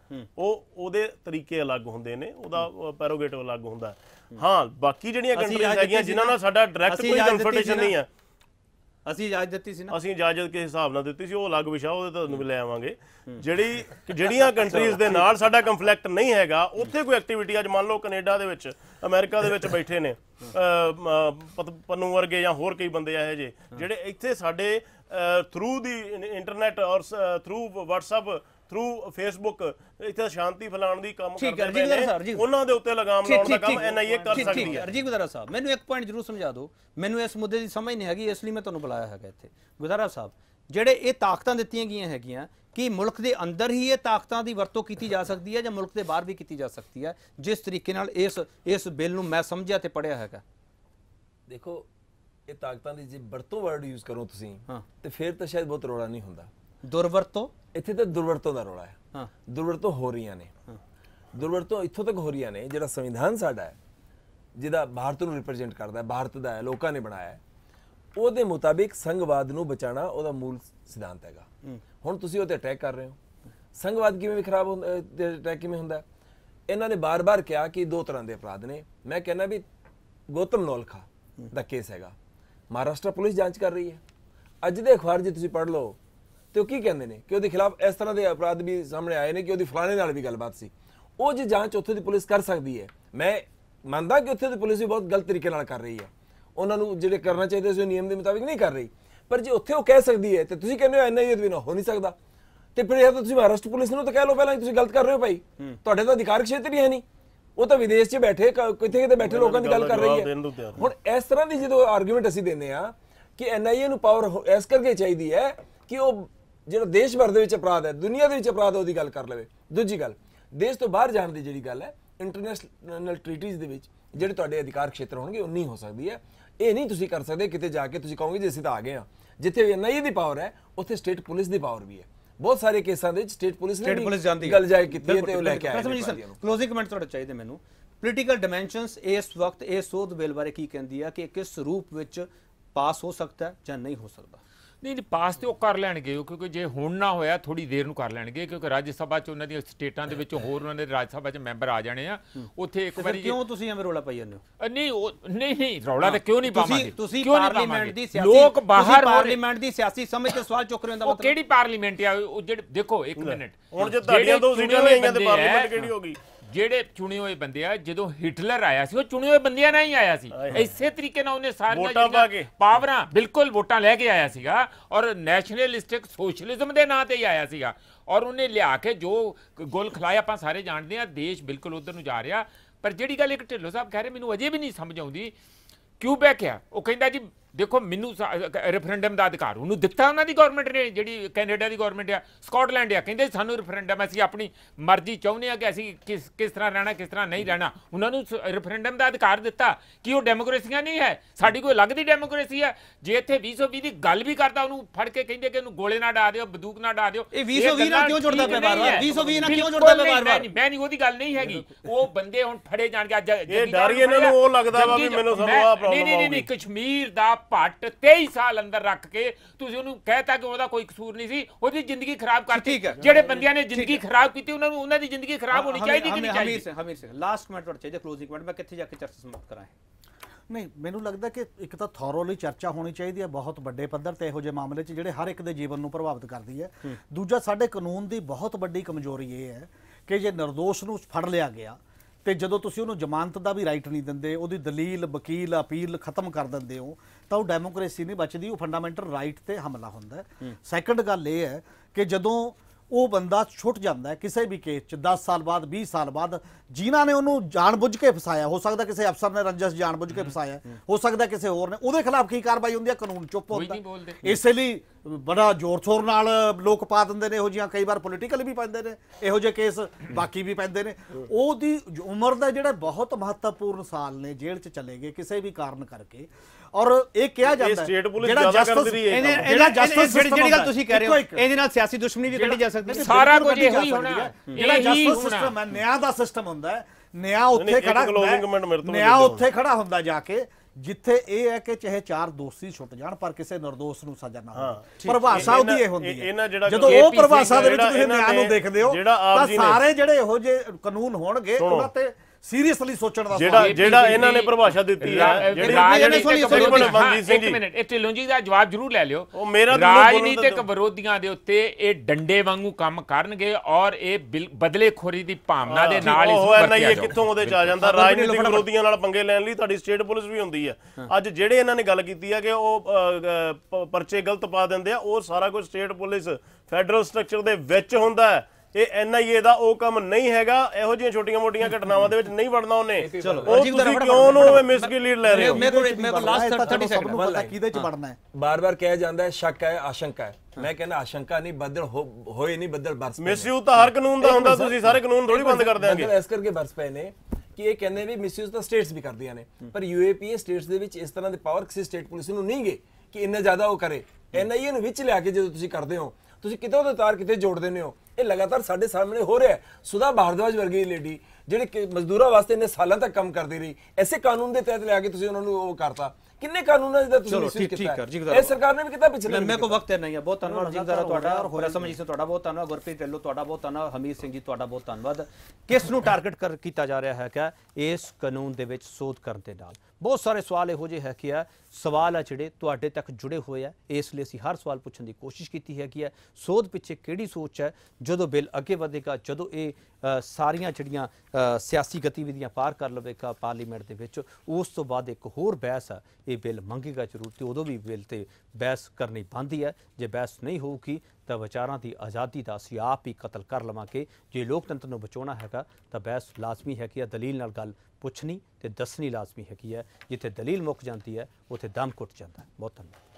ओह ओहदे तरीके अलग हुंदे ने, ओहदा पैरोगेटिव अलग हुंदा है। हाँ बाकी जड़ियाँ कंट्रीज़ हैगियां जिन्हां नाल साडा डायरैक्ट कोई कन्फर्टेशन नहीं है ਅਸੀਂ ਇਜਾਜ਼ਤ ਦਿੱਤੀ ਸੀ ਨਾ, ਅਸੀਂ ਇਜਾਜ਼ਤ ਕਿਸ ਹਿਸਾਬ ਨਾਲ ਦਿੱਤੀ ਸੀ ਉਹ ਅਲੱਗ ਵਿਸ਼ਾ, ਉਹਦੇ ਤੁਹਾਨੂੰ ਲੈ ਆਵਾਂਗੇ। ਜਿਹੜੀਆਂ ਕੰਟਰੀਜ਼ ਦੇ ਨਾਲ ਸਾਡਾ ਕੰਫਲਿਕਟ ਨਹੀਂ ਹੈਗਾ ਉੱਥੇ ਕੋਈ ਐਕਟੀਵਿਟੀ ਅੱਜ ਮੰਨ ਲਓ ਕੈਨੇਡਾ ਦੇ ਵਿੱਚ ਅਮਰੀਕਾ ਦੇ ਵਿੱਚ ਬੈਠੇ ਨੇ ਪੰਨੂ ਵਰਗੇ ਜਾਂ ਹੋਰ ਕਈ ਬੰਦੇ ਇਹੋ ਜਿਹੇ ਜਿਹੜੇ ਇੱਥੇ ਸਾਡੇ ਥਰੂ ਦੀ ਇੰਟਰਨੈਟ ਔਰ ਥਰੂ ਵਟਸਐਪ ਥਰੂ ਫੇਸਬੁੱਕ ਇੱਥੇ ਸ਼ਾਂਤੀ ਫੈਲਾਉਣ ਦੀ ਕੰਮ ਕਰਦੇ ਨੇ, ਉਹਨਾਂ ਦੇ ਉੱਤੇ ਲਗਾਮ ਲਾਉਣ ਦਾ ਕੰਮ ਐਨਆਈਏ ਕਰ ਸਕਦੀ ਹੈ। ਰਜੀਵ ਗੁਦਾਰਾ ਸਾਹਿਬ ਮੈਨੂੰ ਇੱਕ ਪੁਆਇੰਟ ਜ਼ਰੂਰ ਸਮਝਾ ਦਿਓ, ਮੈਨੂੰ ਇਸ ਮੁੱਦੇ ਦੀ ਸਮਝ ਨਹੀਂ ਹੈਗੀ ਇਸ ਲਈ ਮੈਂ ਤੁਹਾਨੂੰ बुलाया है। इत्थे गुदारा साहब जिहड़े ये ताकतां दित्तियां गईयां हैगियां कि मुल्क के अंदर ही ये ताकतां दी वरतों की जा सकती है या मुल्क के बाहर भी की जा सकती है जिस तरीके नाल इस बिल नूं मैं समझिया ते पढ़िया हैगा? देखो ये ताकतां दी जे वरतों वर्ड यूज़ करो तुसीं ते फिर तां शायद बहुत रौला नहीं हुंदा, दुरवरतों इत्थे तां दुरवरतों दा रौला है, दुरवरतों हो रहीयां ने, दुरवरतों इत्थों तक हो रहीयां ने जिहड़ा संविधान साडा है जिहदा भारत नूं रिप्रेजेंट करदा है, भारत दा है, लोकां ने बनाया है, ਉਹਦੇ ਮੁਤਾਬਿਕ ਸੰਘਵਾਦ ਨੂੰ ਬਚਾਣਾ ਉਹਦਾ ਮੂਲ ਸਿਧਾਂਤ ਹੈਗਾ। ਹੁਣ ਤੁਸੀਂ ਉਹਤੇ ਅਟੈਕ ਕਰ ਰਹੇ ਹੋ, ਸੰਘਵਾਦ ਕਿਵੇਂ ਵੀ ਖਰਾਬ ਹੁੰਦਾ ਅਟੈਕ ਕਿਵੇਂ ਹੁੰਦਾ? ਇਹਨਾਂ ਨੇ ਬਾਰ-ਬਾਰ ਕਿਹਾ ਕਿ ਦੋ ਤਰ੍ਹਾਂ ਦੇ ਅਪਰਾਧ ਨੇ, ਮੈਂ ਕਹਿੰਦਾ ਵੀ ਗੌਤਮ ਨੌਲਖਾ ਦਾ ਕੇਸ ਹੈਗਾ ਮਹਾਰਾਸ਼ਟਰ ਪੁਲਿਸ ਜਾਂਚ ਕਰ ਰਹੀ ਹੈ, ਅੱਜ ਦੇ ਅਖਬਾਰ ਜੇ ਤੁਸੀਂ ਪੜ੍ਹ ਲਓ ਤੇ ਉਹ ਕੀ ਕਹਿੰਦੇ ਨੇ ਕਿ ਉਹਦੇ ਖਿਲਾਫ ਇਸ ਤਰ੍ਹਾਂ ਦੇ ਅਪਰਾਧ ਵੀ ਸਾਹਮਣੇ ਆਏ ਨੇ ਕਿ ਉਹਦੀ ਫਲਾਣੇ ਨਾਲ ਵੀ ਗੱਲਬਾਤ ਸੀ, ਉਹ ਜੇ ਜਾਂਚ ਉੱਥੇ ਦੀ ਪੁਲਿਸ ਕਰ ਸਕਦੀ ਹੈ। ਮੈਂ ਮੰਨਦਾ ਕਿ ਉੱਥੇ ਦੀ ਪੁਲਿਸ ਵੀ ਬਹੁਤ ਗਲਤ ਤਰੀਕੇ ਨਾਲ ਕਰ ਰਹੀ ਹੈ, उन्होंने जो करना चाहिए से नियम के मुताबिक नहीं कर रही, पर जो उत्थे वो कह सकती है तो तुम कहने हो एनआईए बिना हो नहीं सकता, तो फिर या तो महाराष्ट्र पुलिस ने तो कह लो पहला तुम गलत कर रहे हो भाई, तो अधिकार क्षेत्र ही है नहीं, वो तो विदेश से बैठे कितने बैठे लोगों की गल कर रही है। हुण इस तरह की जो आर्गूमेंट असीं देने कि एनआईए नूं पावर इस करके चाहिए है कि ਜਿਹੜਾ ਦੇਸ਼ ਭਰ ਦੇ ਵਿੱਚ ਅਪਰਾਧ ਹੈ ਦੁਨੀਆ ਦੇ ਵਿੱਚ ਅਪਰਾਧ ਉਹਦੀ ਗੱਲ ਕਰ ਲਵੇ। ਦੂਜੀ ਗੱਲ ਦੇਸ਼ ਤੋਂ ਬਾਹਰ ਜਾਣ ਦੀ ਜਿਹੜੀ ਗੱਲ ਹੈ ਇੰਟਰਨੈਸ਼ਨਲ ਟ੍ਰੀਟੀਜ਼ ਦੇ ਵਿੱਚ ਜਿਹੜੇ ਤੁਹਾਡੇ ਅਧਿਕਾਰ ਖੇਤਰ ਹੋਣਗੇ ਉਨੀ ਹੋ ਸਕਦੀ ਹੈ। ਇਹ ਨਹੀਂ ਤੁਸੀਂ ਕਰ ਸਕਦੇ ਕਿਤੇ ਜਾ ਕੇ ਤੁਸੀਂ ਕਹੋਗੇ ਜੇ ਅਸੀਂ ਤਾਂ ਆ ਗਏ ਹਾਂ। ਜਿੱਥੇ NIA ਦੀ ਪਾਵਰ ਹੈ ਉੱਥੇ ਸਟੇਟ ਪੁਲਿਸ ਦੀ ਪਾਵਰ ਵੀ ਹੈ। ਬਹੁਤ ਸਾਰੇ ਕੇਸਾਂ ਦੇ ਵਿੱਚ ਸਟੇਟ ਪੁਲਿਸ ਨੇ ਗੱਲ ਜਾਇ ਕੀਤੀ ਤੇ ਉਹ ਲੈ ਕੇ ਆਏ। ਕਲੋਜ਼ਿੰਗ ਕਮੈਂਟ ਤੁਹਾਡਾ ਚਾਹੀਦਾ ਮੈਨੂੰ। ਪੋਲੀਟੀਕਲ ਡਾਇਮੈਂਸ਼ਨਸ ਇਸ ਵਕਤ ਇਹ ਸੋਧ ਬਿੱਲ ਬਾਰੇ ਕੀ ਕਹਿੰਦੀ ਹੈ ਕਿ ਕਿਸ ਰੂਪ ਵਿੱਚ ਪਾਸ ਹੋ ਸਕਦਾ ਹੈ ਜਾਂ नहीं हो सकता। नहीं पास तो कर लैणगे क्योंकि जे हुण ना होया थोड़ी देर नूं कर लैणगे क्योंकि राज्य सभा च उन्हां दी स्टेटां दे विच होर उन्हां दे राज्य सभा च मैंबर आ जाने आ उत्थे एक वारी क्यों तुसीं एवें रौला पाई जांदे हो। नहीं नहीं नहीं रौला ते क्यों नहीं पावांगे। तुसीं पार्लीमेंट दी सियासी लोक बाहर पार्लीमेंट दी सियासी समझ ते सवाल चुक रहे हो। मतलब केड़ी पार्लीमेंट आ ओ जेड़े देखो एक मिनट हुण जे तुहाडीਆਂ ਦੋ ਸੀਟਾਂ ਨੇ ਆਈਆਂ ਤੇ ਪਾਰਲੀਮੈਂਟ ਕਿਹੜੀ हो गई। ਜਿਹੜੇ ਚੁਣੇ ਹੋਏ ਬੰਦੇ ਆ ਜਦੋਂ ਹਿਟਲਰ ਆਇਆ ਸੀ ਉਹ ਚੁਣੇ ਹੋਏ ਬੰਦਿਆਂ ਨਾਲ ਹੀ ਆਇਆ ਸੀ। ਇਸੇ ਤਰੀਕੇ ਨਾਲ ਉਹਨੇ ਸਾਰੀਆਂ ਪਾਵਰਾਂ ਬਿਲਕੁਲ ਵੋਟਾਂ ਲੈ ਕੇ ਆਇਆ ਸੀਗਾ ਔਰ ਨੈਸ਼ਨਲਿਸਟਿਕ ਸੋਸ਼ਲਿਜ਼ਮ ਦੇ ਨਾਂ ਤੇ ਹੀ ਆਇਆ ਸੀਗਾ ਔਰ ਉਹਨੇ ਲਿਆ ਕੇ ਜੋ ਗੋਲ ਖਿਲਾਇਆ ਆਪਾਂ ਸਾਰੇ ਜਾਣਦੇ ਆ। ਦੇਸ਼ ਬਿਲਕੁਲ ਉਧਰ ਨੂੰ ਜਾ ਰਿਹਾ। ਪਰ ਜਿਹੜੀ ਗੱਲ ਇੱਕ ਢਿੱਲੋਂ ਸਾਹਿਬ ਕਹਿ ਰਹੇ ਮੈਨੂੰ ਅਜੇ ਵੀ ਨਹੀਂ ਸਮਝ ਆਉਂਦੀ ਕਿਊਬੈਕ ਆ ਉਹ ਕਹਿੰਦਾ ਜੀ देखो मैनू रेफरेंडम का अधिकार उन्होंने दिता उन्हों की गौरमेंट ने जी कैनेडा की गौरमेंट आ स्कॉटलैंड आ कहते सानू रेफरेंडम असीं अपनी मर्जी चाहते हैं कि असीं किस तरह रहना किस तरह नहीं रहना। उन्होंने रेफरेंडम का अधिकार दिता कि वो डेमोक्रेसियां नहीं है साड़ी कोई अलग की डेमोक्रेसी है। जे इत्थे 2020 की गल भी करता उन्होंने फड़ के कहिंदे कि उन्होंने गोले ना डा दिओ बंदूक ना डा दिओ। मैं नहीं ओहदी गल नहीं हैगी वो बंदे हुण फड़े जाणगे। कश्मीर का ਭੱਟ 23 ਸਾਲ ਅੰਦਰ ਰੱਖ ਕੇ ਤੁਸੀਂ ਉਹਨੂੰ ਕਹਿਤਾ ਕਿ ਉਹਦਾ ਕੋਈ ਕਸੂਰ ਨਹੀਂ ਸੀ ਉਹਦੀ ਜ਼ਿੰਦਗੀ ਖਰਾਬ ਕਰਤੀ। ਜਿਹੜੇ ਬੰਦਿਆਂ ਨੇ ਜ਼ਿੰਦਗੀ ਖਰਾਬ ਕੀਤੀ ਉਹਨਾਂ ਨੂੰ ਉਹਨਾਂ ਦੀ ਜ਼ਿੰਦਗੀ ਖਰਾਬ ਹੋਣੀ ਚਾਹੀਦੀ ਕਿ ਨਹੀਂ ਚਾਹੀਦੀ। Hamir Singh last comment word ਚਾਹੀਦਾ ਕਲੋਜ਼ਿੰਗ ਕਮੈਂਟ ਮੈਂ ਕਿੱਥੇ ਜਾ ਕੇ ਚਰਚਾ ਸਮਾਪਤ ਕਰਾਂ। नहीं मैनू लगता कि एक तो थोरोली चर्चा होनी चाहिए बहुत बड़े पद्धर ते इहो जिहे मामले च जिहड़े हर एक दे जीवन नूं प्रभावित करती है। दूजा साडे कानून की बहुत बड़ी कमजोरी ये है कि जे निर्दोष नूं फड़ लिया गया तो जदों तुसीं उहनूं जमानत का भी राइट नहीं दिंदे उहदी दलील वकील अपील खत्म कर दिंदे हो तो वो डेमोक्रेसी नहीं बचती वो फंडामेंटल राइट पर हमला होंदा है। सैकेंड गल ये है कि जदों वो बंदा छुट जाता है किसी भी केस 10 साल बाद 20 साल बाद जिन्हों ने उन्होंने जानबुझ के फसाया हो सकता किसी अफसर ने रंजिश जानबुझ के फसाया हो सकता किसी होर ने उहदे खिलाफ की कार्रवाई होंदी है कानून चुप होंदा। इसलिए बड़ा जोर शोर नाल लोग पा दिंदे ने इहो कई बार पोलीटिकल भी पैंदे ने इहो जिहे केस बाकी भी पैंदे ने। ओहदी उम्र दा जिहड़ा बहुत महत्वपूर्ण साल ने जेल च चले गए किसी भी कारण करके और ये कहा जाता है जिहड़ा जस्टिस इहदा जस्टिस जिहड़ी गल तुसीं कह रहे हो इहदे नाल सियासी दुश्मनी भी कढी जा सकदी है। सारा कुछ इहो ही होना जिहड़ा जस्टिस सिस्टम है न्याय दा सिस्टम हुंदा है। न्याय उत्थे खड़ा हुंदा जाके जिथे यह है कि चाहे 4 दोषी छुट जाण पर किसी निर्दोष नूं सजा ना होवे। परिभाषा उहदी इह हुंदी है जदों ओह परिभाषा दे विच तुसीं न्याय नूं देखदे हो तां सारे जिहड़े इहो जे कानून होणगे उहनां ते सीरीयसली सोचण दा सवाल जेड़ा इन्हां ने परिभाषा दित्ती है जेड़ी मिनट इह ढिल्लों जी दा जवाब जरूर लै लिओ। राजनीतिक विरोधियां दे उत्ते इह डंडे वांगू काम करनगे और इह बदलेखोरी दी भावना दे नाल इस पर नहीं कित्थों ओहदे च आ जांदा। राजनीतिक विरोधियां नाल पंगे लैण लई तुहाडी स्टेट पुलिस भी हुंदी है। अज जेड़े इन्हां ने गल कीती है कि ओह परचे गलत पा दिंदे आ ओह सारा कुछ स्टेट पुलिस फैडरल स्ट्रक्चर दे विच हुंदा है। ਇਹ NIA ਦਾ ਉਹ ਕੰਮ ਨਹੀਂ ਹੈਗਾ। ਇਹੋ ਜਿਹੀਆਂ ਛੋਟੀਆਂ ਮੋਟੀਆਂ ਘਟਨਾਵਾਂ ਦੇ ਵਿੱਚ ਨਹੀਂ ਵੜਨਾ ਉਹਨੇ। ਤੁਸੀਂ ਕਿਉਂ ਨੂੰ ਮਿਸਗਾਈਡ ਲੈ ਰਹੇ ਹੋ। ਮੇਰੇ ਕੋਲ ਲਾਸਟ 30 ਸੈਕਿੰਡ ਪਤਾ ਕਿਹਦੇ ਚ ਵੜਨਾ ਹੈ। ਬਾਰ-ਬਾਰ ਕਿਹਾ ਜਾਂਦਾ ਹੈ ਸ਼ੱਕ ਹੈ ਆਸ਼ੰਕਾ ਹੈ। ਮੈਂ ਕਹਿੰਦਾ ਆਸ਼ੰਕਾ ਨਹੀਂ ਬਦਲ ਹੋਏ ਨਹੀਂ ਬਦਲ ਬਰਸ ਪਏ। ਮਿਸਯੂਜ਼ ਤਾਂ ਹਰ ਕਾਨੂੰਨ ਦਾ ਹੁੰਦਾ ਤੁਸੀਂ ਸਾਰੇ ਕਾਨੂੰਨ ਥੋੜੀ ਬੰਦ ਕਰ ਦਿਆਂਗੇ। ਇਸ ਕਰਕੇ ਬਰਸ ਪਏ ਨੇ ਕਿ ਇਹ ਕਹਿੰਦੇ ਵੀ ਮਿਸਯੂਜ਼ ਤਾਂ ਸਟੇਟਸ ਵੀ ਕਰਦੀਆਂ ਨੇ ਪਰ UAPA ਸਟੇਟਸ ਦੇ ਵਿੱਚ ਇਸ ਤਰ੍ਹਾਂ ਦੇ ਪਾਵਰ ਕਿਸੇ ਸਟੇਟ ਪੁਲਿਸ ਨੂੰ ਨਹੀਂ ਗਏ ਕਿ ਇੰਨਾ ਜ਼ਿਆਦਾ ਉਹ ਕਰੇ। NIA ਨੂੰ ਵਿੱਚ ਲਿਆ ਕੇ ਜਦੋਂ ਤੁਸੀਂ ਕਰਦੇ ਹੋ ਤੁਸੀਂ ਕਿਤੋਂ ਦੇ ਤਾਰ ਕਿਤੇ ਜੋੜ ਦਿੰਦੇ ਹੋ। ਇਹ ਲਗਾਤਾਰ ਸਾਡੇ ਸਾਹਮਣੇ ਹੋ ਰਿਹਾ। ਸੁਧਾ ਭਾਰਦਵਾਜ ਵਰਗੀ ਲੇਡੀ ਜਿਹੜੇ ਮਜ਼ਦੂਰਾਂ ਵਾਸਤੇ ਇੰਨੇ ਸਾਲਾਂ ਤੱਕ ਕੰਮ ਕਰਦੀ ਰਹੀ ਐਸੇ ਕਾਨੂੰਨ ਦੇ ਤਹਿਤ ਲਿਆ ਕੇ ਤੁਸੀਂ ਉਹਨਾਂ ਨੂੰ ਉਹ ਕਰਤਾ। ਕਿੰਨੇ ਕਾਨੂੰਨਾਂ ਦਾ ਤੁਸੀਂ ਮਿਸਯੂਜ਼ ਕੀਤਾ। ਇਹ ਸਰਕਾਰ ਨੇ ਵੀ ਕੀਤਾ ਪਿਛਲੇ। ਮੇਰੇ ਕੋਲ ਵਕਤ ਨਹੀਂ ਹੈ। ਬਹੁਤ ਧੰਨਵਾਦ ਜੀ ਗੁਰਦਾਰਾ ਤੁਹਾਡਾ ਹੋਰ ਸਮਝੀ ਸੇ ਤੁਹਾਡਾ ਬਹੁਤ ਧੰਨਵਾਦ ਗੁਰਪ੍ਰੀਤ ਢਿੱਲੋਂ ਤੁਹਾਡਾ ਬਹੁਤ ਧੰਨਵਾਦ ਹਮੀਰ ਸਿੰਘ ਜੀ ਤੁਹਾਡਾ ਬਹੁਤ ਧੰਨਵਾਦ। ਕਿਸ ਨੂੰ ਟਾਰਗੇਟ ਕੀਤਾ ਜਾ ਰਿਹਾ ਹੈ ਕਿ ਇਸ ਕਾਨੂੰਨ ਦੇ ਵਿੱਚ ਸੋਧ ਕਰਨ ਦੇ ਨਾਲ ਬਹੁਤ ਸਾਰੇ ਸਵਾਲ ਇਹੋ ਜਿਹੇ ਹੈ ਕਿ ਸਵਾਲ ਆ ਜਿਹੜੇ ਤੁਹਾਡੇ ਤੱਕ ਜੁੜੇ ਹੋਏ ਆ। ਇਸ ਲਈ ਅਸੀਂ ਹਰ ਸਵਾਲ ਪੁੱਛਣ ਦੀ ਕੋਸ਼ਿਸ਼ ਕੀਤੀ ਹੈ ਕਿ ਸੋਧ ਪਿੱਛੇ ਕਿਹੜੀ ਸੋਚ ਹੈ। ਜਦੋਂ ਬਿੱਲ ਅੱਗੇ ਵਧੇਗਾ ਜਦੋਂ ਇਹ ਸਾਰੀਆਂ ਜਿਹੜੀਆਂ ਸਿਆਸੀ ਗਤੀਵਿਧੀਆਂ ਪਾਰ ਕਰ ਲਵੇਗਾ ਪਾਰਲੀਮੈਂਟ ਦੇ ਵਿੱਚ ਉਸ ਤੋਂ ਬਾਅਦ ਇੱਕ ਹੋਰ ਬਹਿਸ ਆ ਇਹ ਬਿੱਲ ਮੰਗੇਗਾ ਜ਼ਰੂਰ ਤੇ ਉਦੋਂ ਵੀ ਬਿੱਲ ਤੇ ਬਹਿਸ ਕਰਨੀ ਬਣਦੀ ਹੈ। ਜੇ ਬਹਿਸ ਨਹੀਂ ਹੋਊਗੀ ਤਾਂ ਵਿਚਾਰਾਂ ਦੀ ਆਜ਼ਾਦੀ ਦਾ ਅਸੀਂ ਆਪ ਹੀ ਕਤਲ ਕਰ ਲਵਾਂਗੇ। ਜੇ ਲੋਕਤੰਤਰ ਨੂੰ ਬਚਾਉਣਾ ਹੈਗਾ ਤਾਂ ਬਹਿਸ ਲਾਜ਼ਮੀ ਹੈ ਕਿ ਦਲੀਲ ਨਾਲ ਗੱਲ ਪੁੱਛਣੀ ਤੇ ਦੱਸਣੀ ਲਾਜ਼ਮੀ ਹੈਗੀ ਹੈ। ਜਿੱਥੇ ਦਲੀਲ ਮੁੱਕ ਜਾਂਦੀ ਹੈ ਉੱਥੇ ਦਮ ਘੁੱਟ ਜਾਂਦਾ। ਬਹੁਤ ਧੰਨਵਾਦ।